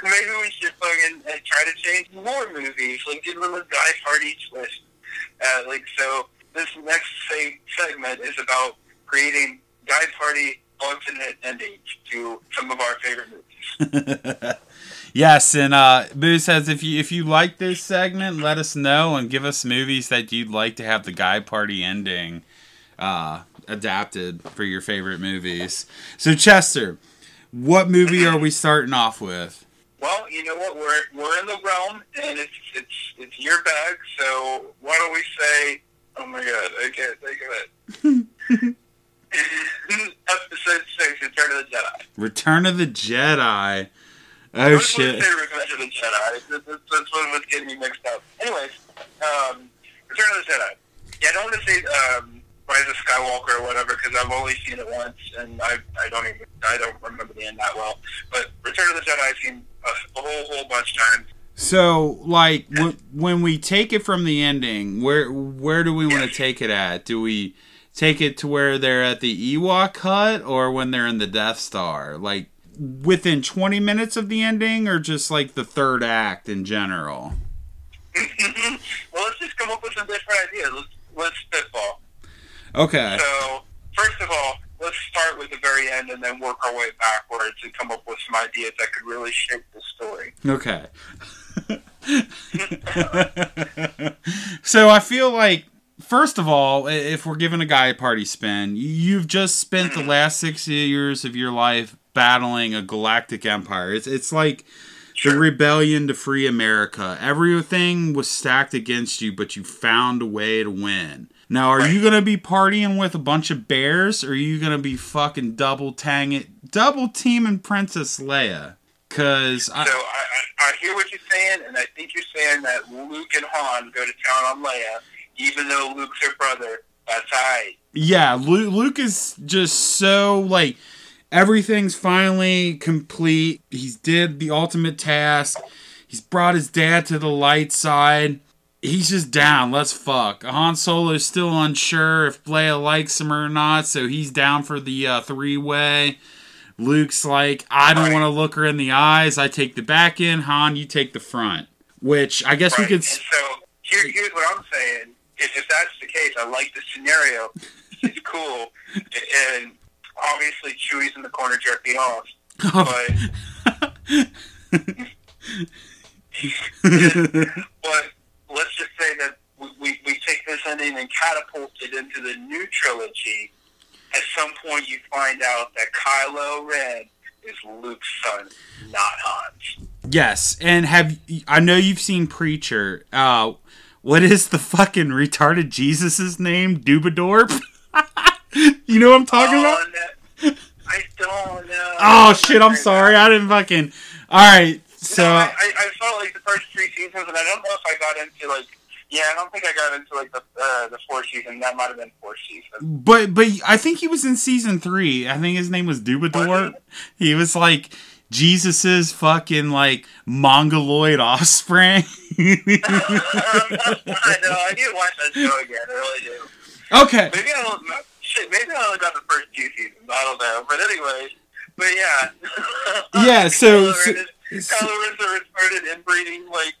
Maybe we should fucking uh, try to change more movies, like give them a Guy Party twist. Uh, like so. This next say, segment is about creating Guy Party alternate endings to some of our favorite movies. Yes, and uh, Boo says if you if you like this segment, let us know and give us movies that you'd like to have the Guy Party ending uh, adapted for your favorite movies. So Chester, what movie are we starting off with? Well, you know what, we're we're in the realm, and it's it's it's your bag. So why don't we say? Oh my god, I can't think of it. Episode six, Return of the Jedi. Return of the Jedi. Oh shit. I was going to say Revenge of the Jedi. That's, that's what was getting me mixed up. Anyways, um, Return of the Jedi. Yeah, I don't want to say um, Rise of Skywalker or whatever, because I've only seen it once, and I I don't even I don't remember the end that well. But Return of the Jedi I've seen a, a whole, whole bunch of times. So, like, w when we take it from the ending, where where do we want to take it at? Do we take it to where they're at the Ewok hut or when they're in the Death Star? Like, within twenty minutes of the ending or just, like, the third act in general? Well, let's just come up with some different ideas. Let's, let's spitball. Okay. So, first of all, let's start with the very end and then work our way backwards and come up with some ideas that could really shape the story. Okay. So I feel like, first of all, if we're giving a Guy Party spin, you've just spent the last six years of your life battling a galactic empire. It's it's like sure. The rebellion to free America. Everything was stacked against you, but you found a way to win. Now, are right. you gonna be partying with a bunch of bears, or are you gonna be fucking double tang it, double teaming Princess Leia? Because I, so I, I, I hear what you're saying, and I think you're saying that Luke and Han go to town on Leia, even though Luke's her brother. That's right. Yeah, Luke, Luke is just so, like, everything's finally complete. He's did the ultimate task. He's brought his dad to the light side. He's just down. Let's fuck. Han Solo's still unsure if Leia likes him or not, so he's down for the uh, three-way. Luke's like, I don't right. want to look her in the eyes. I take the back end. Han, you take the front. Which I guess right. we could. And so here, here's what I'm saying. If, if that's the case, I like the scenario. It's cool. And obviously, Chewie's in the corner jerking off. But, but let's just say that we, we, we take this ending and catapult it into the new trilogy. At some point, you find out that Kylo Ren is Luke's son, not Han's. Yes, and have I know you've seen Preacher. Uh, what is the fucking retarded Jesus's name? Dubadorp? You know what I'm talking oh, about? No. I don't know. Oh shit! I'm sorry. I didn't fucking. All right, so no, I, I, I felt like the first three seasons, and I don't know if I got into like. Yeah, I don't think I got into like the uh, the fourth season. That might have been fourth season. But but I think he was in season three. I think his name was Dubador. He was like Jesus's fucking like mongoloid offspring. I know. I need to watch that show again. I really do. Okay. Maybe I don't. Shit. Maybe I only got the first two seasons. I don't know. But anyways. But yeah. Yeah. So. Kylo Ren's a retarded inbreeding like.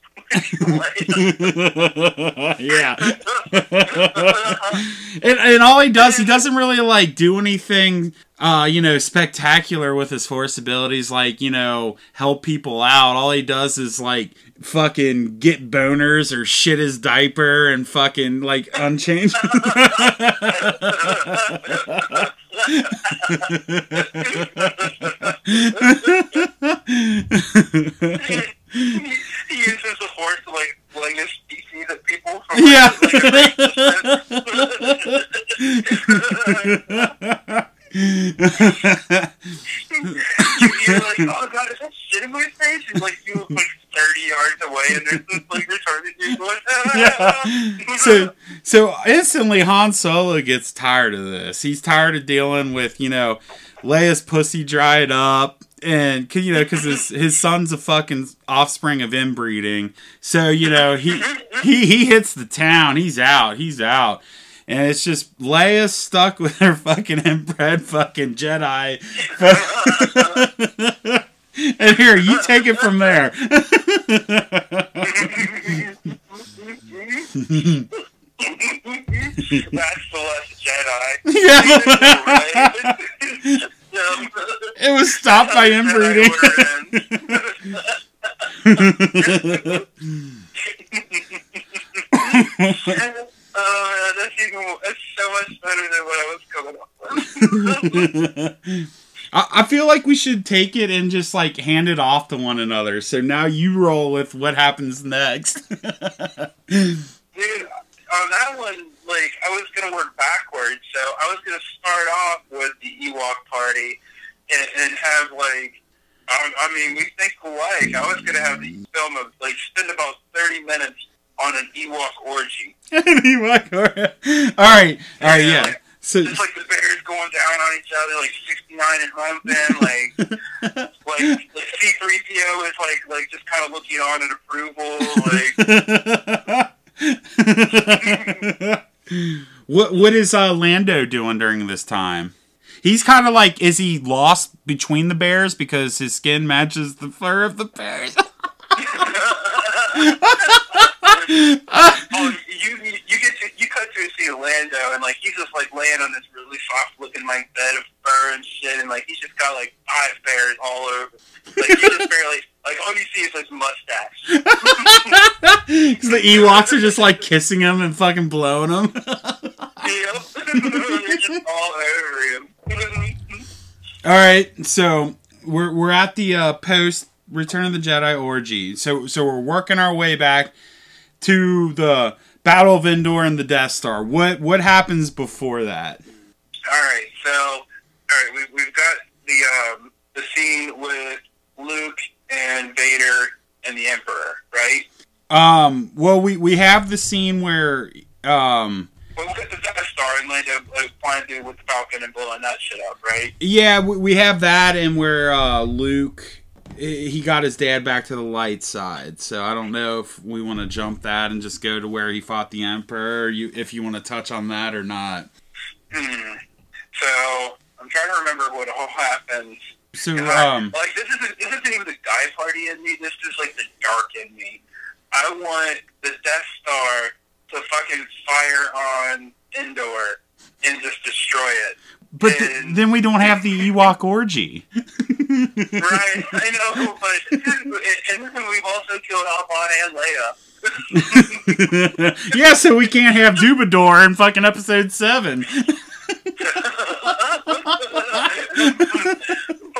Yeah. and, and all he does, he doesn't really like do anything uh, you know, spectacular with his force abilities, like, you know, help people out. All he does is like fucking get boners or shit his diaper and fucking like unchange. like, oh god, is that shit in my face? And like you look like thirty yards away, and there's this like retarded dude going, yeah. So so instantly Han Solo gets tired of this. He's tired of dealing with, you know, Leia's pussy dried up. And, you know, because his, his son's a fucking offspring of inbreeding. So, you know, he, he he hits the town. He's out. He's out. And it's just Leia stuck with her fucking inbred fucking Jedi. And here, you take it from there. That's the last Jedi. Yeah. It was stopped by inbreeding. Oh, that's even that's so much better than what I was coming up with. I, I feel like we should take it and just like hand it off to one another. So now you roll with what happens next. Dude, on that one, like I was gonna work backwards, so I was gonna start off with the Ewok party. And, and have, like, I, I mean, we think alike. I was going to have the film of, like, spend about thirty minutes on an Ewok orgy. An Ewok orgy. All right. All right, yeah. yeah. Like, so, just, like, the bears going down on each other, like, sixty-nine and humping, like, like, like, C three P O is, like, like just kind of looking on in approval, like. What, what is uh, Lando doing during this time? He's kind of like, is he lost between the bears because his skin matches the fur of the bears? Oh, you, you, you get to, you cut to a scene of Lando, and like he's just like laying on this really soft looking like bed of fur and shit, and like he's just got like five bears all over. Like he's just barely like all you see is his mustache. Because the Ewoks are just like kissing him and fucking blowing him. Yep. They're just all over him. All right, so we're we're at the uh, post Return of the Jedi orgy. So so we're working our way back to the Battle of Endor and the Death Star. What what happens before that? All right, so all right, we, we've got the um, the scene with Luke and Vader and the Emperor, right? Um, well, we we have the scene where um. Well, we'll get the Death Star and Lando flying through with the Falcon and blowing that shit up, right? Yeah, we have that, and where uh, Luke, he got his dad back to the light side. So I don't know if we want to jump that and just go to where he fought the Emperor, you, if you want to touch on that or not. Hmm. So I'm trying to remember what all happens. So, um... I, like, this isn't, this isn't even the Guy Party in me. This is, like, the dark in me. I want the Death Star to fucking fire on Endor and just destroy it. But th- then we don't have the Ewok orgy. Right, I know, but and we've also killed Alphon and Leia. Yeah, so we can't have Dubador in fucking episode seven. But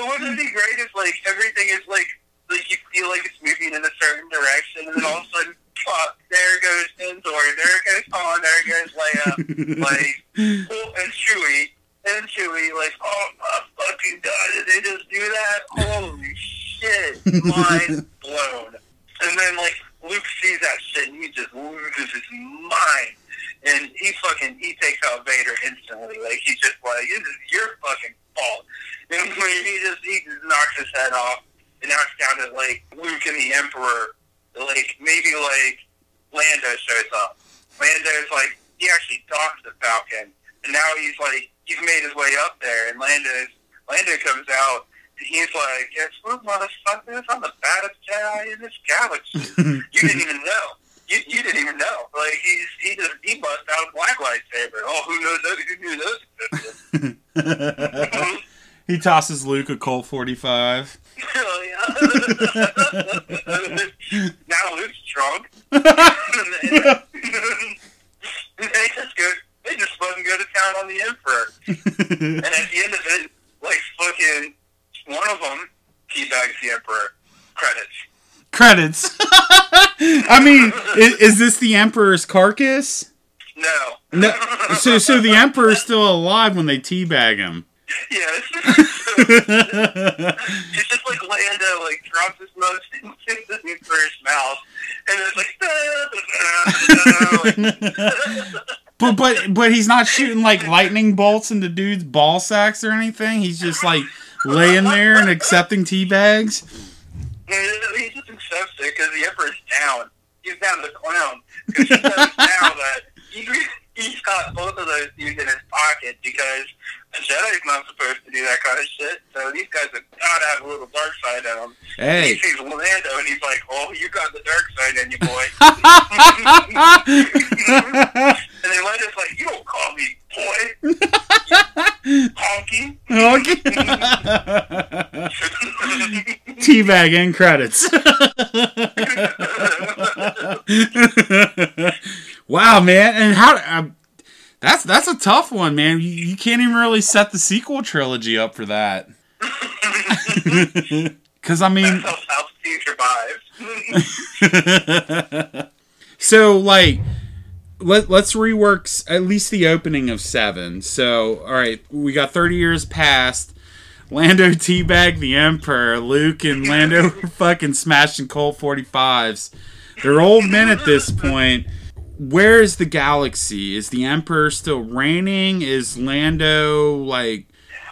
what would be great is like everything is like like you feel like it's moving in a certain direction, and then all of a sudden, fuck, there goes Endor, there goes Han, there goes Leia, like, oh, and Chewie, and Chewie, like, oh my fucking god, did they just do that? Holy shit, mind blown. And then, like, Luke sees that shit, and he just loses his mind, and he fucking, he takes out Vader instantly, like, he's just like, this is your fucking fault. And he just, he just knocks his head off, and knocks down to, like, Luke and the Emperor. Like, maybe, like, Lando shows up. Lando's, like, he actually talks to Falcon. And now he's, like, he's made his way up there. And Lando's, Lando comes out, and he's like, guess what, motherfuckers? I'm the baddest Jedi in this galaxy. You didn't even know. You, you didn't even know. Like, he's, he just, he busts out a black lightsaber. Oh, who knows those? Who knew those existed? He tosses Luke a Colt forty-five. Oh, yeah. Now Luke's drunk. And they just go, they just fucking go to town on the Emperor. And at the end of it, like, fucking one of them teabags the Emperor. Credits. Credits. I mean, is, is this the Emperor's carcass? No. No. So, so the Emperor's still alive when they teabag him. Yeah, it's just, it's just like Lando, like, drops his nose into his mouth, and it's like, da, da, da, da, like but, but, but he's not shooting, like, lightning bolts into dudes' ball sacks or anything. He's just, like, laying there and accepting tea bags. Yeah, he just accepts it, because the Emperor's down. He's down to the clown, because he knows now that he, he's got both of those dudes in his pocket, because... a Jedi's not supposed to do that kind of shit, so these guys have got to have a little dark side of them. Hey. He sees Lando and he's like, oh, you got the dark side in you, boy. And then Lando's like, you don't call me boy. Honky. Honky. Teabag and credits. Wow, man. And how... I, That's that's a tough one, man. You, you can't even really set the sequel trilogy up for that. Because, I mean... That's how South survived. So, like, let, let's rework at least the opening of seven. So, all right, we got thirty years past. Lando teabagged the Emperor. Luke and Lando were fucking smashing Colt forty-fives. They're old men at this point. Where is the galaxy? Is the Emperor still reigning? Is Lando, like...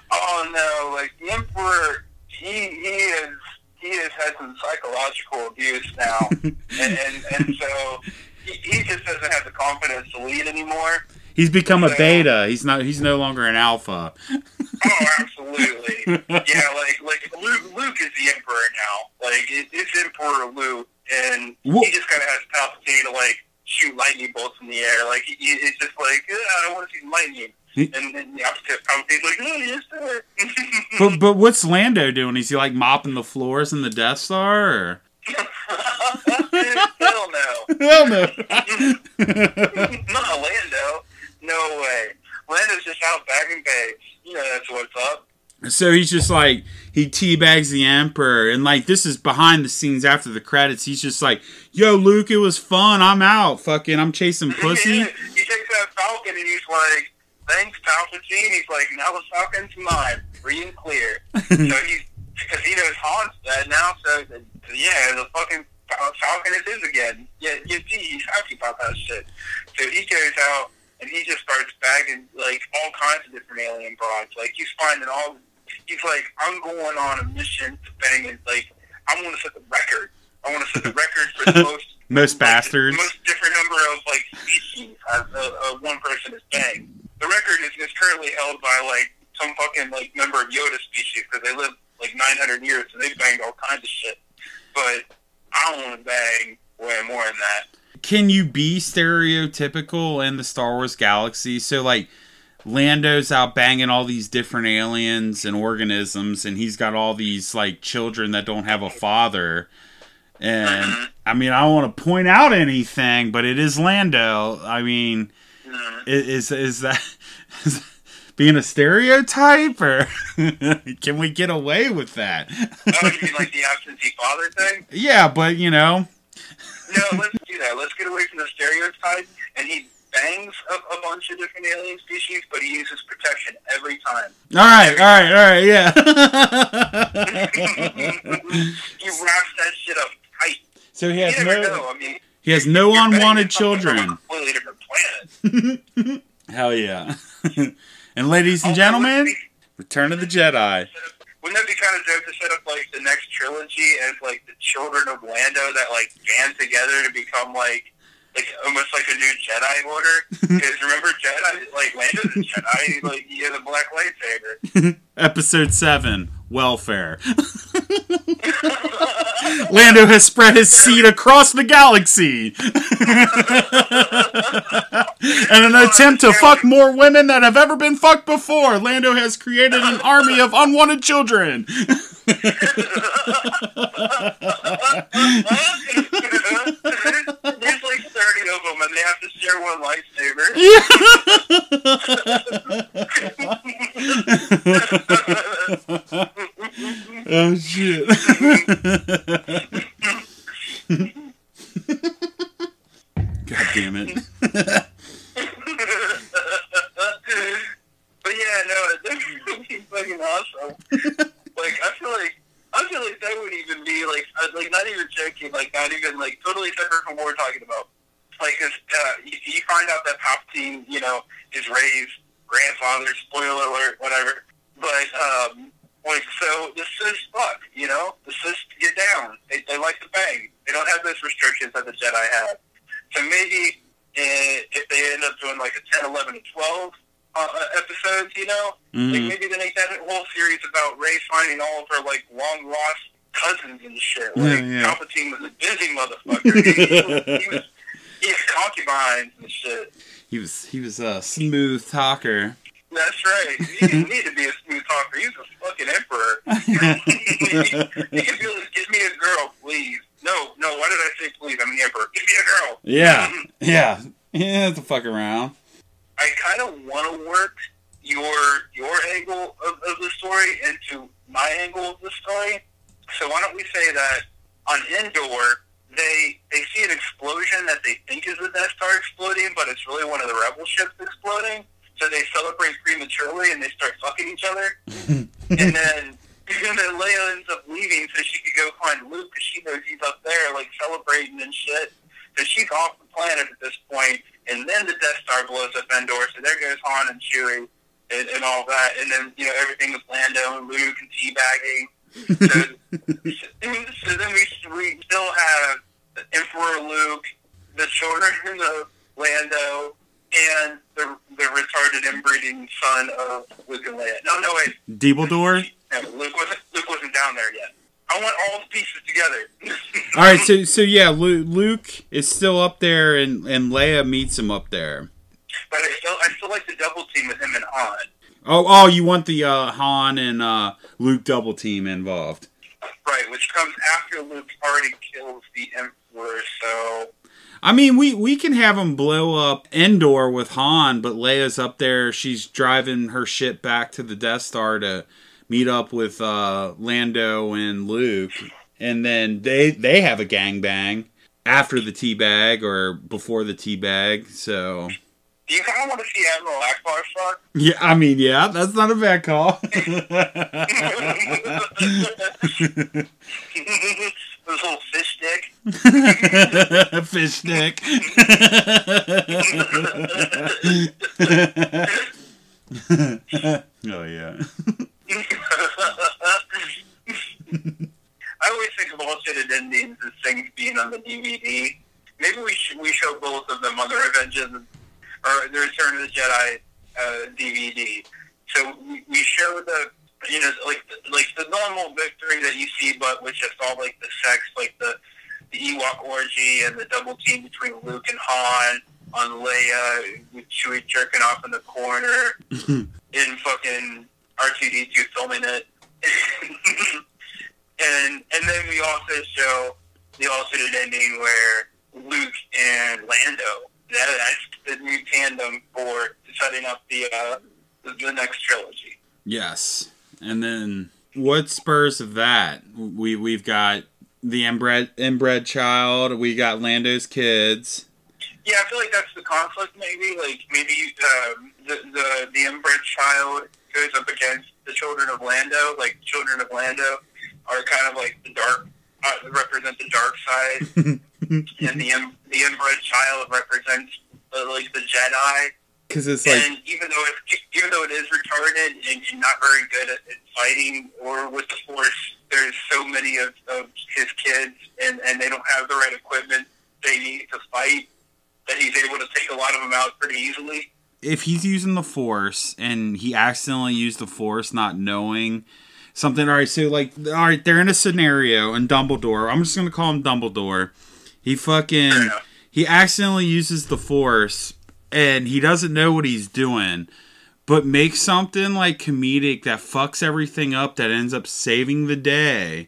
Oh, no. Like, the Emperor, he, he is... He has had some psychological abuse now. and, and and so, he, he just doesn't have the confidence to lead anymore. He's become so, a beta. He's not. He's no longer an alpha. Oh, absolutely. Yeah, like, like Luke, Luke is the Emperor now. Like, it, it's Emperor Luke. And what? He just kind of has Palpatine to, like... shoot lightning bolts in the air. Like, it's just like, yeah, I don't want to see lightning. And then the opposite Palpatine's like, oh, yes, sir. but, but what's Lando doing? Is he, like, mopping the floors in the Death Star? Or? Hell no. Hell no. Not Lando. No way. Lando's just out bagging bags. You know that's what's up. So he's just like, he teabags the Emperor, and like, this is behind the scenes after the credits. He's just like, yo, Luke, it was fun. I'm out. Fucking, I'm chasing pussy. He takes that Falcon and he's like, thanks, Palpatine. He's like, now the Falcon's mine. Free and clear. So he's, because he knows Han's dead now, so yeah, the fucking Falcon it is again. Yeah, you see, he's happy about that shit. So he goes out and he just starts bagging, like, all kinds of different alien broads. Like, he's finding all. He's like, I'm going on a mission to bang it. Like, I want to set the record. I want to set the record for the most... most like, bastards. The most different number of, like, species as a, a one person has banged. The record is, is currently held by, like, some fucking, like, member of Yoda species, because they lived, like, nine hundred years, so they've banged all kinds of shit. But I want to bang way more than that. Can you be stereotypical in the Star Wars galaxy? So, like... Lando's out banging all these different aliens and organisms, and he's got all these, like, children that don't have a father. And, I mean, I don't want to point out anything, but it is Lando. I mean, is, is that is that being a stereotype, or can we get away with that? Oh, you mean, like, the absentee father thing? Yeah, but, you know. No, let's do that. Let's get away from the stereotype, and he... bangs a, a bunch of different alien species, but he uses protection every time. Alright, alright, alright, yeah. He wraps that shit up tight. So he has no know, I mean, he has no unwanted children. Hell yeah. And ladies and gentlemen, be, Return of the Jedi. Wouldn't that be kind of dope to set up, like, the next trilogy as, like, the children of Lando that, like, band together to become, like, Like, almost like a new Jedi order. Because remember, Jedi, like, Lando's a Jedi, like, he had a black lightsaber. Episode seven, Welfare. Lando has spread his seed across the galaxy. And in an attempt to fuck more women than have ever been fucked before, Lando has created an army of unwanted children. There's like thirty of them, and they have to share one lightsaber. Yeah. Oh shit! God damn it! But yeah, no, good, like, totally separate from what we're talking about. Like, cause, uh, you, you find out that Palpatine, you know, is Rey's grandfather, spoiler alert, whatever. But, um, like, so this is fuck, you know? This is get down. They, they like to bang. They don't have those restrictions that the Jedi have. So maybe uh, if they end up doing, like, a ten, eleven, and twelve uh, episodes, you know? Mm-hmm. Like, maybe they make that whole series about Rey finding all of her, like, long-lost cousins and shit. Like, yeah, yeah. Palpatine was a busy motherfucker. he, he was... He was concubines and shit. He was, he was a smooth talker. That's right. He didn't need to be a smooth talker. He was a fucking emperor. He could be like, give me a girl, please. No, no, why did I say please? I'm the emperor. Give me a girl. Yeah, yeah. Yeah, the fuck around. I kind of want to work your your angle of, of the story into my angle of the story. So why don't we say that on Endor... They they see an explosion that they think is the Death Star exploding, but it's really one of the Rebel ships exploding. So they celebrate prematurely and they start fucking each other. and then and then Leia ends up leaving so she could go find Luke because she knows he's up there, like, celebrating and shit. So she's off the planet at this point, and then the Death Star blows up Endor. So there goes Han and Chewie and, and all that. And then, you know, everything with Lando and Luke and teabagging. so, so, so then we, we still have Emperor Luke, the children of Lando, and the the retarded inbreeding son of Luke and Leia. No, no, wait. Deebledore? No, Luke wasn't, Luke wasn't down there yet. I want all the pieces together. all right, so so yeah, Luke, Luke is still up there, and, and Leia meets him up there. But I still, I still like the double team with him and Han. Oh, oh! You want the uh, Han and uh, Luke double team involved, right? Which comes after Luke already kills the Emperor. So, I mean, we we can have them blow up Endor with Han, but Leia's up there. She's driving her shit back to the Death Star to meet up with uh, Lando and Luke, and then they they have a gangbang after the teabag or before the teabag. So. Do you kind of want to see Admiral Akbar fuck? Yeah, I mean, yeah, that's not a bad call. This little fish stick. Fish stick. Oh, yeah. I always think of all shit endings as things being on the D V D. Maybe we should, we show both of them on the Revenge of the... or the Return of the Jedi uh, D V D. So we, we show the, you know, like the, like the normal victory that you see, but with just all like the sex, like the, the Ewok orgy and the double team between Luke and Han on Leia with Chewie jerking off in the corner and fucking R two D two filming it. and and then we also show the alternate ending where Luke and Lando. That, that's the new tandem for setting up the uh, the next trilogy. Yes, and then what spurs of that? We we've got the inbred inbred child. We got Lando's kids. Yeah, I feel like that's the conflict. Maybe like maybe um, the the the inbred child goes up against the children of Lando. Like children of Lando are kind of like the dark uh, represent the dark side. And the in, the inbred child represents uh, like the Jedi, because it's like, and even though it's, even though it is retarded and not very good at, at fighting or with the Force, there's so many of, of his kids, and, and they don't have the right equipment they need to fight that he's able to take a lot of them out pretty easily. If he's using the Force and he accidentally used the Force, not knowing. Something, all right, so like, all right, they're in a scenario and Dumbledore, I'm just going to call him Dumbledore. He fucking, he accidentally uses the Force and he doesn't know what he's doing, but makes something like comedic that fucks everything up that ends up saving the day,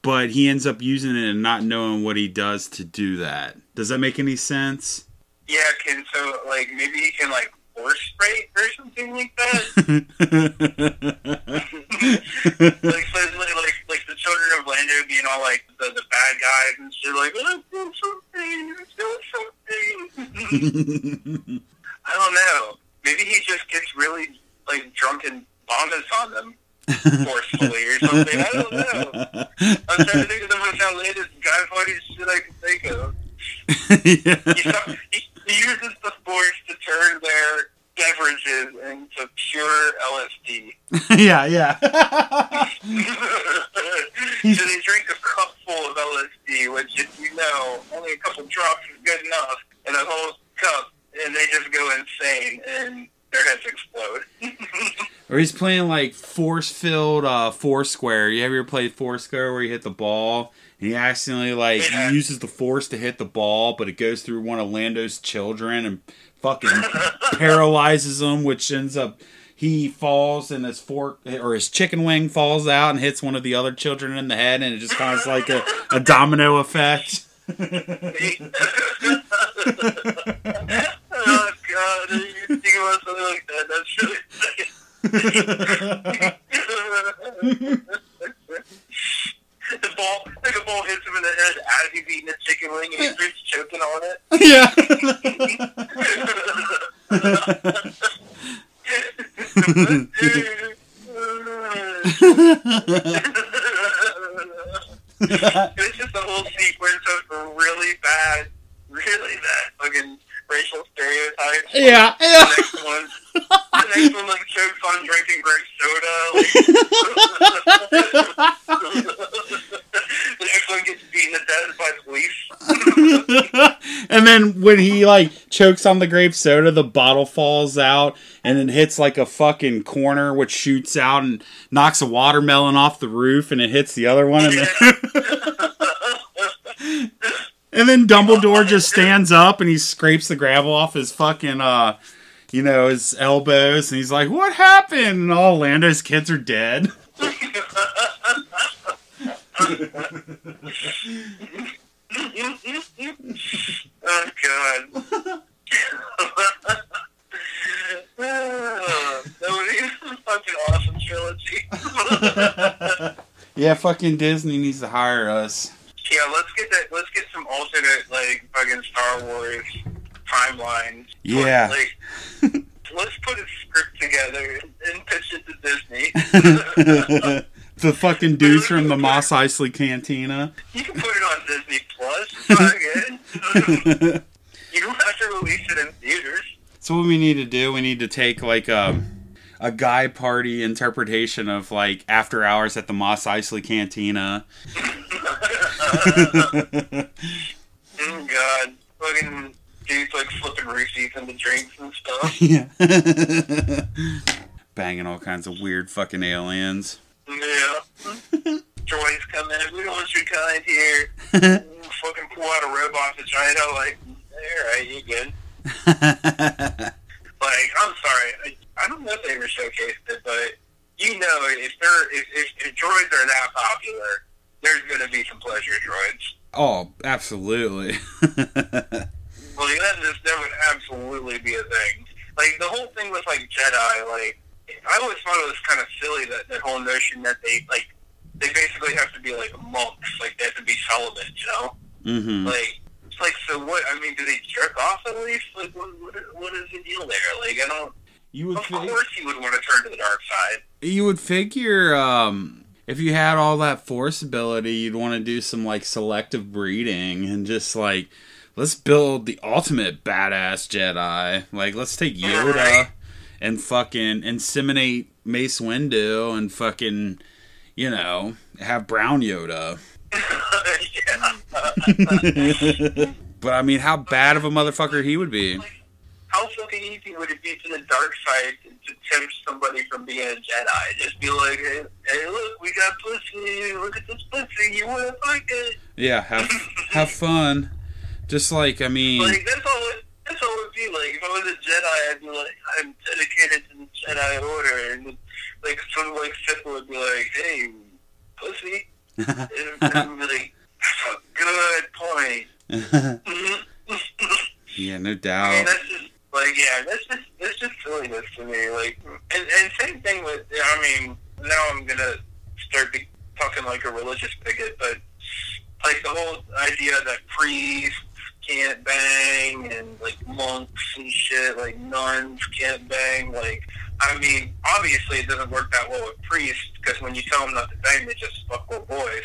but he ends up using it and not knowing what he does to do that. Does that make any sense? Yeah, can, so like maybe he can like force spray or something like that. like suddenly like like the children of Lando being all like the, the bad guys and shit like, oh, do something, do something. I don't know. Maybe he just gets really like drunk and vomits on them forcefully or something. I don't know. I'm trying to think of the most outlandish Guy Party shit I can think Yeah. You know, he, he uses the Force to turn their beverages into pure L S D. Yeah, yeah. So they drink a cupful of L S D, which, if you know, only a couple drops is good enough, and a whole cup, and they just go insane, and their heads explode. Or he's playing, like, force-filled uh, Foursquare. You ever played Foursquare where you hit the ball? He accidentally, like, yeah. he uses the Force to hit the ball, but it goes through one of Lando's children and fucking paralyzes him, which ends up he falls and his fork or his chicken wing falls out and hits one of the other children in the head, and it just causes like a, a domino effect. Oh God! You think about something like that? That's really sick. The ball, like the ball hits him in the head as he's eating a chicken wing and he's just choking on it. Yeah. It's just a whole sequence of really bad, really bad fucking racial stereotypes. Yeah. yeah. The next one, the next one like chokes on drinking grape soda. Like, the next one gets beaten to death by police. And then when he like chokes on the grape soda, the bottle falls out and it hits like a fucking corner, which shoots out and knocks a watermelon off the roof, and it hits the other one. And yeah. then, and then Dumbledore just stands up and he scrapes the gravel off his fucking uh you know, his elbows, and he's like, "What happened?" And all Lando's kids are dead. Oh God! That was a fucking awesome trilogy. Yeah, fucking Disney needs to hire us. Yeah, let's get that. Let's get some alternate, like fucking Star Wars timelines. Yeah. Like, let's put a script together and pitch it to Disney. The fucking dudes from the Mos Eisley Cantina. You can put it on Disney Plus. It's not good. You don't have to release it in theaters. So what we need to do, we need to take like a, a Guy Party interpretation of like After Hours at the Mos Eisley Cantina. Oh God. Fucking dudes like flipping roofies into drinks and stuff. Yeah. Banging all kinds of weird fucking aliens. Yeah. Droids come in. We don't want your kind here. Fucking pull out a robot to China. Like, alright, you good. Like, I'm sorry. I, I don't know if they ever showcased it, but you know, if they're if, if, if droids are that popular, there's going to be some pleasure droids. Oh, absolutely. Well, that just that would absolutely be a thing. Like the whole thing with like Jedi, like. I always thought it was kind of silly that that whole notion that they like they basically have to be like monks, like they have to be celibate, you know? Mm-hmm. Like it's like so what? I mean, do they jerk off at least? Like what? What, what is the deal there? Like I don't. You would. Of fig- course, you would want to turn to the dark side. You would figure um, if you had all that Force ability, you'd want to do some like selective breeding and just like let's build the ultimate badass Jedi. Like let's take Yoda. Right. And fucking inseminate Mace Windu and fucking, you know, have brown Yoda. But I mean, how bad of a motherfucker he would be. How fucking easy would it be to the dark side to tempt somebody from being a Jedi? Just be like, hey, hey look, we got pussy. Look at this pussy. You want to fuck it? Yeah, have, have fun. Just like, I mean... Like, that's all it- That's what it would be like. If I was a Jedi, I'd be like, I'm dedicated to the Jedi Order, and like someone like Sith would be like, "Hey, pussy," and I'd be like, "That's a good point." Yeah, no doubt. I mean, that's just like, yeah, that's just that's just silliness to me. Like, and, and same thing with, I mean, now I'm gonna start be talking like a religious bigot, but like the whole idea that priests can't bang, and like monks and shit, like nuns can't bang. Like, I mean, obviously it doesn't work that well with priests, because when you tell them not to bang, they just fuck with boys.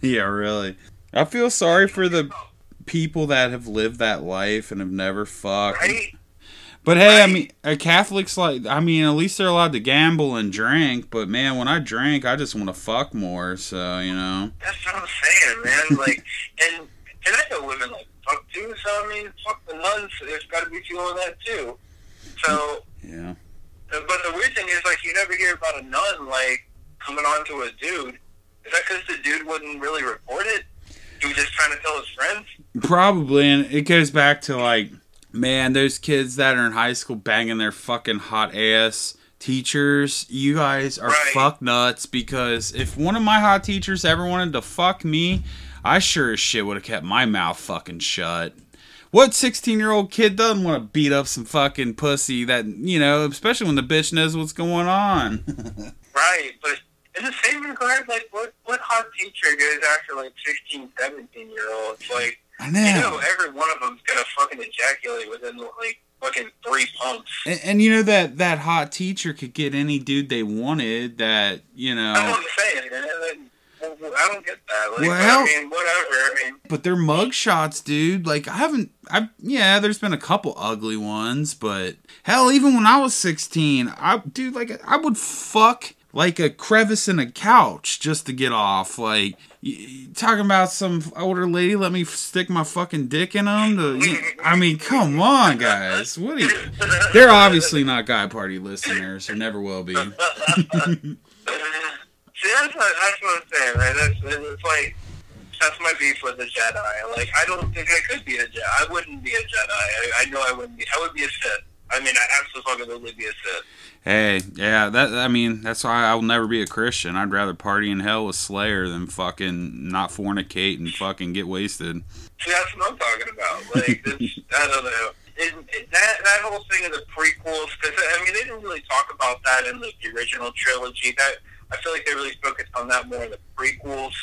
Yeah, really. I feel sorry for the people that have lived that life and have never fucked. Right? But hey, right. I mean, a Catholic's like, I mean, at least they're allowed to gamble and drink. But man, when I drink, I just want to fuck more. So you know. That's what I'm saying, man. Like, and and I know women like fuck too. So I mean, fuck the nuns. There's got to be people on that too. So yeah. But the weird thing is, like, you never hear about a nun like coming on to a dude. Is that because the dude wouldn't really report it? He was just trying to tell his friends. Probably, and it goes back to like. Man, those kids that are in high school banging their fucking hot ass teachers, you guys are right. fuck nuts, because if one of my hot teachers ever wanted to fuck me, I sure as shit would have kept my mouth fucking shut. What sixteen-year-old kid doesn't want to beat up some fucking pussy that, you know, especially when the bitch knows what's going on? Right, but in the same regard, like, what, what hot teacher goes after, like, sixteen, seventeen-year-olds? Like, I know. You know, every one of them's gonna fucking ejaculate within like fucking three pumps. And, and you know that that hot teacher could get any dude they wanted. That you know. I don't say it. I don't get that. Like, well, I mean, whatever. I mean, but they're mugshots, dude. Like I haven't. I yeah. There's been a couple ugly ones, but hell, even when I was sixteen, I dude, like I would fuck. Like a crevice in a couch just to get off. Like, talking about some older lady, let me stick my fucking dick in them. To, you know, I mean, come on, guys. What are you? They're obviously not Guy Party listeners, or never will be. See, that's what, that's what I'm saying, right? That's, it's like, that's my beef with the Jedi. Like, I don't think I could be a Jedi. I wouldn't be a Jedi. I, I know I wouldn't be. I would be a Sith. I mean, I absolutely be a Sith. Hey, yeah, that I mean, that's why I'll never be a Christian. I'd rather party in hell with Slayer than fucking not fornicate and fucking get wasted. See, that's what I'm talking about. Like, this, I don't know. It, it, that that whole thing of the prequels, because I mean, they didn't really talk about that in like, the original trilogy. That I feel like they really focused on that more in the prequels,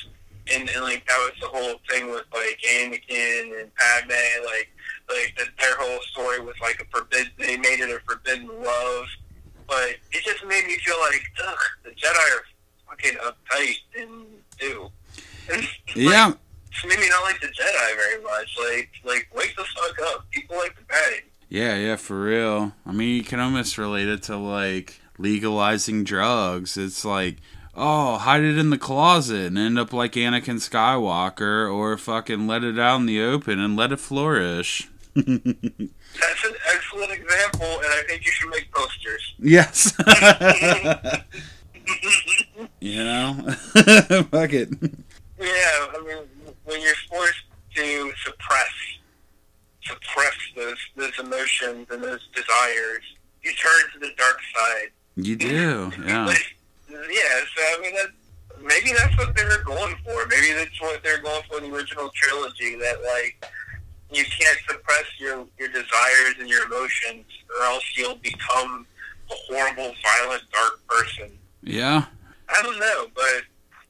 and, and like that was the whole thing with like Anakin and Padme, like. Like, that their whole story was like a forbidden, they made it a forbidden love. But it just made me feel like, ugh, the Jedi are fucking uptight and do. Yeah. Like, it's made me not like the Jedi very much. Like, like wake the fuck up. People like the bang. Yeah, yeah, for real. I mean, you can almost relate it to, like, legalizing drugs. It's like, oh, hide it in the closet and end up like Anakin Skywalker, or fucking let it out in the open and let it flourish. That's an excellent example, and I think you should make posters. Yes. You know? Fuck it. Yeah, I mean, when you're forced to suppress, suppress those, those emotions and those desires, you turn to the dark side. You do, yeah. But, yeah, so, I mean, that's, maybe that's what they were going for. Maybe that's what they were going for in the original trilogy, that, like, you can't suppress your, your desires and your emotions, or else you'll become a horrible, violent, dark person. Yeah. I don't know, but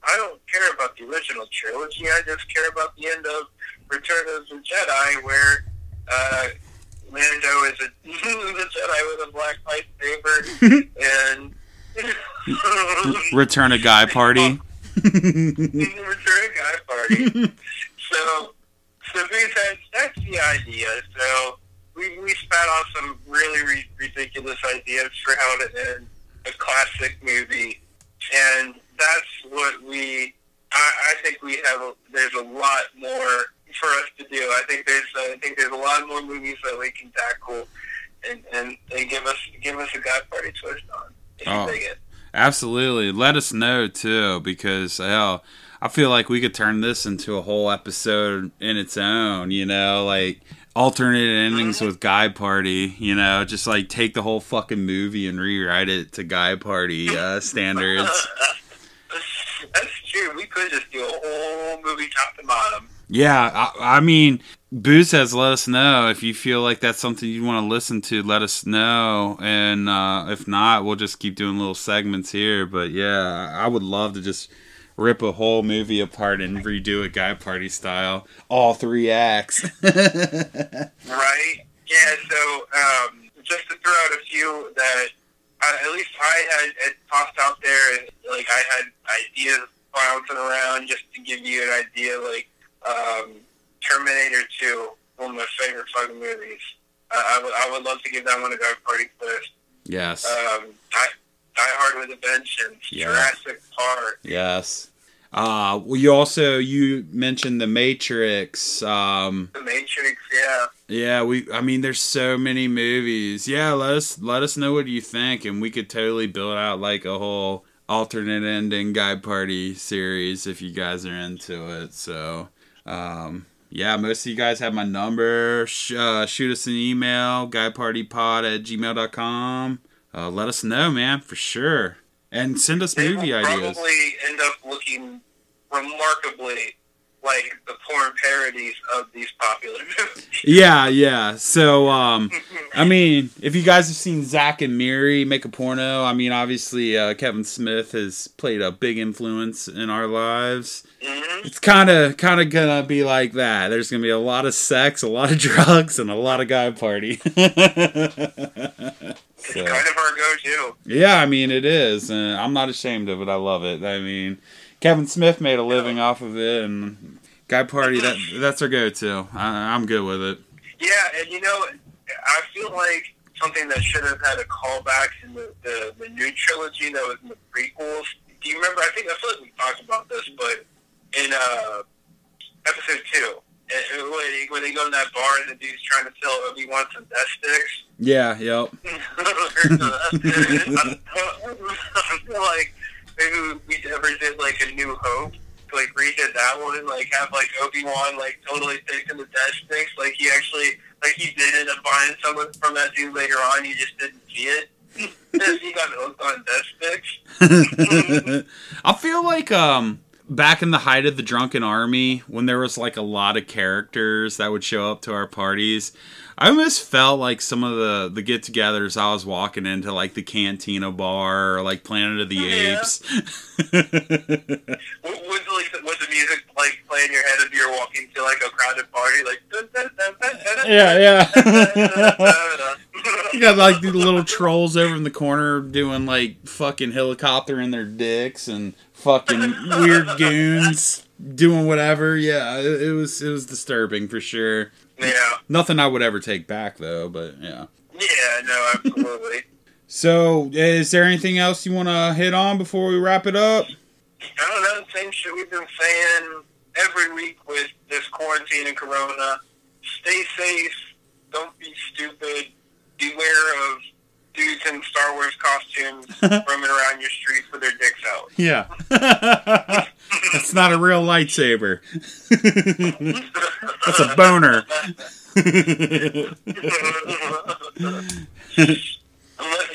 I don't care about the original trilogy. I just care about the end of Return of the Jedi, where uh, Lando is a the Jedi with a black lightsaber, and... Return a Guy Party. Return a Guy Party. So, so that's, that's the idea. So we, we spat off some really re ridiculous ideas for how to end a classic movie, and that's what we. I, I think we have. A, there's a lot more for us to do. I think there's. I think there's a lot more movies that we can tackle, and and, and give us give us a Guy Party twist on. Oh, absolutely. Let us know, too, because, hell, I feel like we could turn this into a whole episode in its own, you know, like alternate endings with Guy Party, you know, just like take the whole fucking movie and rewrite it to Guy Party uh, standards. That's true. We could just do a whole movie top to bottom. Yeah, I, I mean, Boo says let us know. If you feel like that's something you want to listen to, let us know. And uh, if not, we'll just keep doing little segments here. But yeah, I would love to just rip a whole movie apart and redo it Guy Party style. All three acts. Right? Yeah, so um, just to throw out a few that uh, at least I had, had tossed out there. Like, I had ideas bouncing around just to give you an idea, like, Um, Terminator two favorite fun movies. Uh, I would I would love to give that one a Guy Party first. Yes. Um, Die, Die Hard with a Vengeance. Yeah. Jurassic Park. Yes. Uh, well, you also you mentioned The Matrix. Um, the Matrix, yeah. Yeah, we. I mean, there's so many movies. Yeah, let us let us know what you think, and we could totally build out like a whole alternate ending Guy Party series if you guys are into it. So, um, yeah, most of you guys have my number. Sh uh, shoot us an email, guy party pod at gmail dot com. Uh, let us know, man, for sure. And send us they movie ideas. We'll probably end up looking remarkably like the porn parodies of these popular movies. Yeah, yeah. So, um, I mean, if you guys have seen Zack and Miri make a porno, I mean, obviously uh, Kevin Smith has played a big influence in our lives. Mm-hmm. It's kind of kind of going to be like that. There's going to be a lot of sex, a lot of drugs, and a lot of Guy Party. It's so. Kind of our go-to. Yeah, I mean, it is. And I'm not ashamed of it. I love it. I mean, Kevin Smith made a living yeah. off of it, and Guy Party, that that's our go-to. I'm good with it. Yeah, and you know, I feel like something that should have had a callback in the, the, the new trilogy that was in the prequels. Do you remember? I think I feel like we talked about this, but in uh, episode two, when they go to that bar and the dude's trying to sell Obi-Wan some death sticks. Yeah, yep. I feel like maybe we ever did like A New Hope, like redid that one, and like have like Obi-Wan like totally taking the death sticks. Like he actually, like he did end up buying someone from that dude later on. You just didn't see it. He got hooked on death sticks. I feel like um. back in the height of the Drunken Army, when there was like a lot of characters that would show up to our parties, I almost felt like some of the, the get-togethers I was walking into, like the Cantina Bar, or like Planet of the yeah. Apes. what, was, like, was the music like playing in your head if you're walking to like a crowded party? Like dun, dun, dun, dun, dun, dun, yeah, yeah. You got like the little trolls over in the corner doing like fucking helicopter in their dicks and fucking weird goons doing whatever. Yeah, it, it was it was disturbing for sure. Yeah. Nothing I would ever take back though, but yeah. Yeah, no, absolutely. So, is there anything else you want to hit on before we wrap it up? I don't know, the same shit we've been saying every week with this quarantine and corona. Stay safe, don't be stupid, beware of dudes in Star Wars costumes roaming around your streets with their dicks out. Yeah. That's not a real lightsaber. That's a boner. unless, unless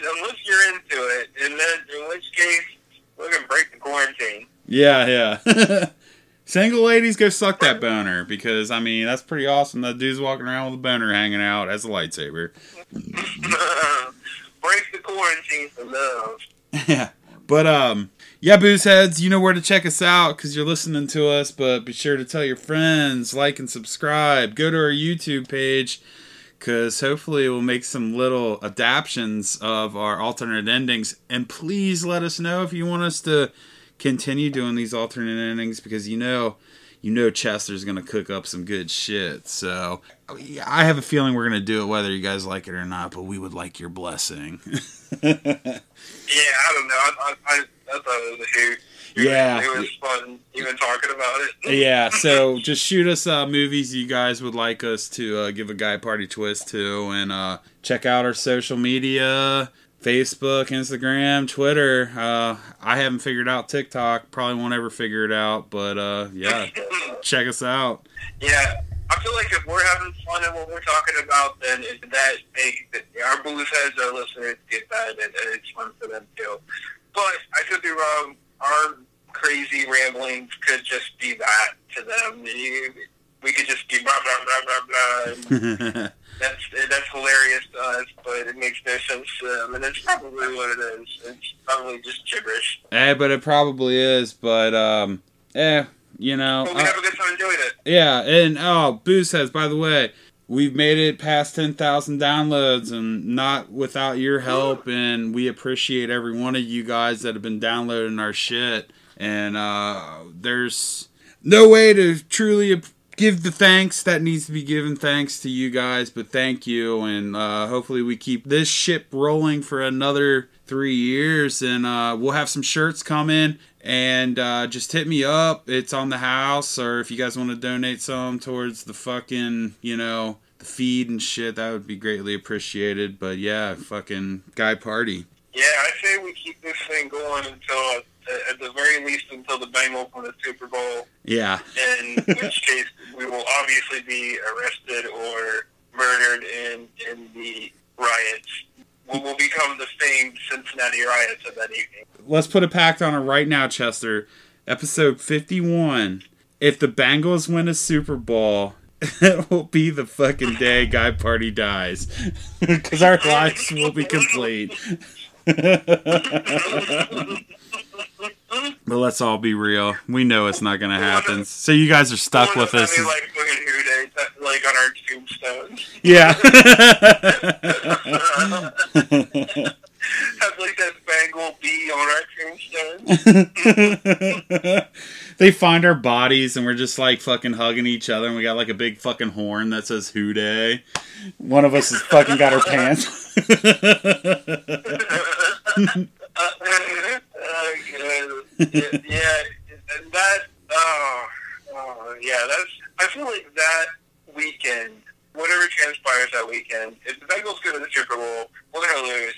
you're into it, and then in which case, we're going to break the quarantine. Yeah, yeah. Single ladies, go suck that boner, because, I mean, that's pretty awesome that dude's walking around with a boner hanging out as a lightsaber. Break the quarantine for love. Yeah, but, um, yeah, booze heads, you know where to check us out because you're listening to us, but be sure to tell your friends, like and subscribe, go to our YouTube page, because hopefully we'll make some little adaptions of our alternate endings, and please let us know if you want us to continue doing these alternate endings, because you know you know Chester's gonna cook up some good shit. So I have a feeling we're gonna do it whether you guys like it or not, but we would like your blessing. Yeah, I don't know. I, I, I thought it was a hoot. Yeah, it was fun even talking about it. Yeah, so just shoot us uh, movies you guys would like us to uh, give a Guy Party twist to, and uh, check out our social media. Facebook, Instagram, Twitter. Uh, I haven't figured out TikTok. Probably won't ever figure it out. But, uh, yeah, check us out. Yeah, I feel like if we're having fun and what we're talking about, then it's that big. Our booze heads are listening to that, and it's fun for them, too. But I could be wrong. Our crazy ramblings could just be that to them. We could just be blah, blah, blah, blah, blah. That's that's hilarious to us, but it makes no sense to them, and that's probably what it is. It's probably just gibberish. Eh, but it probably is, but, um, eh, you know. But we uh, have a good time doing it. Yeah, and, oh, Boo says, by the way, we've made it past ten thousand downloads, and not without your help, yeah. And we appreciate every one of you guys that have been downloading our shit, and, uh, there's no way to truly give the thanks that needs to be given thanks to you guys, but thank you, and uh, hopefully we keep this ship rolling for another three years, and uh, we'll have some shirts coming, and uh, just hit me up. It's on the house, or if you guys want to donate some towards the fucking, you know, the feed and shit, that would be greatly appreciated. But yeah, fucking Guy Party. Yeah, I say we keep this thing going until, at the very least, until the Bengals win the Super Bowl. Yeah. In which case, we will obviously be arrested or murdered in, in the riots. We will become the famed Cincinnati riots of that evening. Let's put a pact on it right now, Chester. Episode fifty-one. If the Bengals win a Super Bowl, it will be the fucking day Guy Party dies. Because our lives will be complete. But let's all be real. We know it's not going to happen. So you guys are stuck with us. Like, like on our tombstones. Yeah. Have like that Bengal bee on our tombstones. They find our bodies and we're just like fucking hugging each other, and we got like a big fucking horn that says "Who Day." One of us has fucking got her pants. yeah, yeah, and that, oh, oh, yeah, that's, I feel like that weekend, whatever transpires that weekend, if the Bengals go to the Super Bowl, we're going to lose.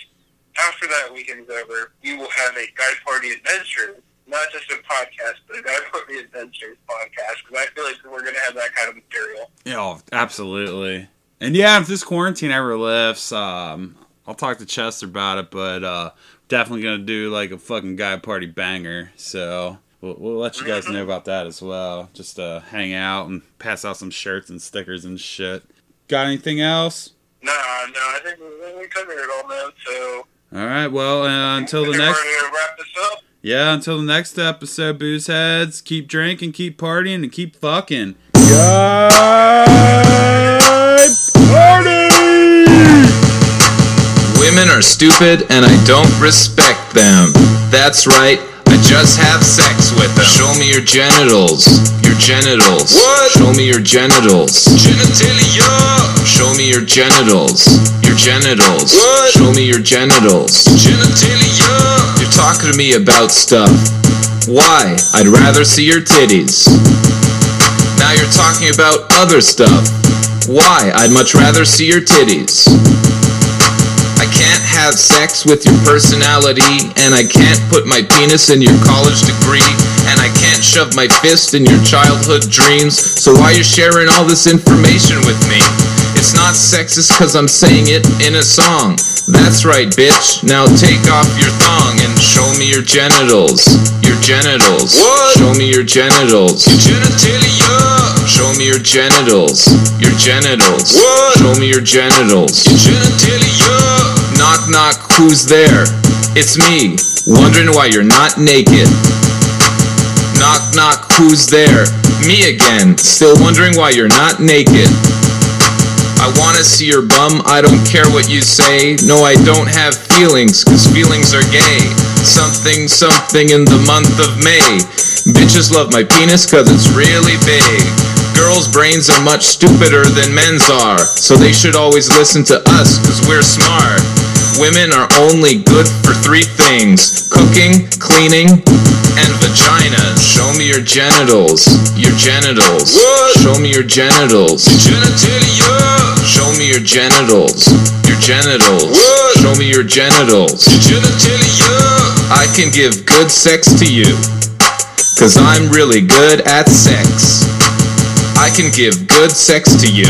After that weekend's over, we will have a Guy Party Adventure, not just a podcast, but a Guy Party Adventures podcast, because I feel like we're going to have that kind of material. Yeah, oh, absolutely. And yeah, if this quarantine ever lifts, um, I'll talk to Chester about it, but, uh, definitely gonna do like a fucking Guy Party banger, so we'll, we'll let you guys know about that as well. Just uh, hang out and pass out some shirts and stickers and shit. Got anything else? Nah, no, I think we covered it all, man. So all right, well, uh, until the next. We're gonna wrap this up. Yeah, until the next episode, booze heads. Keep drinking, keep partying, and keep fucking. Guy Party. Women are stupid and I don't respect them. That's right, I just have sex with them. Show me your genitals. Your genitals. What? Show me your genitals. Genitalia. Show me your genitals. Your genitals. What? Show me your genitals. Genitalia. You're talking to me about stuff. Why? I'd rather see your titties. Now you're talking about other stuff. Why? I'd much rather see your titties. I can't have sex with your personality, and I can't put my penis in your college degree, and I can't shove my fist in your childhood dreams, so why are you sharing all this information with me? It's not sexist cause I'm saying it in a song. That's right, bitch, now take off your thong and show me your genitals. Your genitals. What? Show me your genitals. Your genitalia. Show me your genitals. Your genitals. What? Show me your genitals. Your genitalia. Knock, knock, who's there? It's me, wondering why you're not naked. Knock, knock, who's there? Me again, still wondering why you're not naked. I wanna see your bum, I don't care what you say. No, I don't have feelings, cause feelings are gay. Something, something in the month of May. Bitches love my penis cause it's really big. Girls' brains are much stupider than men's are, so they should always listen to us, cause we're smart. Women are only good for three things: cooking, cleaning, and vagina. Show me your genitals. Your genitals. What? Show me your genitals. Your genitalia. Show me your genitals. Your genitals. What? Show me your genitals. Your genitalia. I can give good sex to you, cause I'm really good at sex. I can give good sex to you,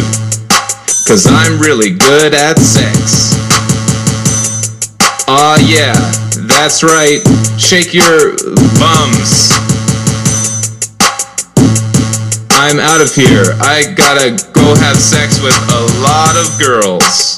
cause I'm really good at sex. Aw uh, yeah, that's right, shake your bums. I'm out of here, I gotta go have sex with a lot of girls.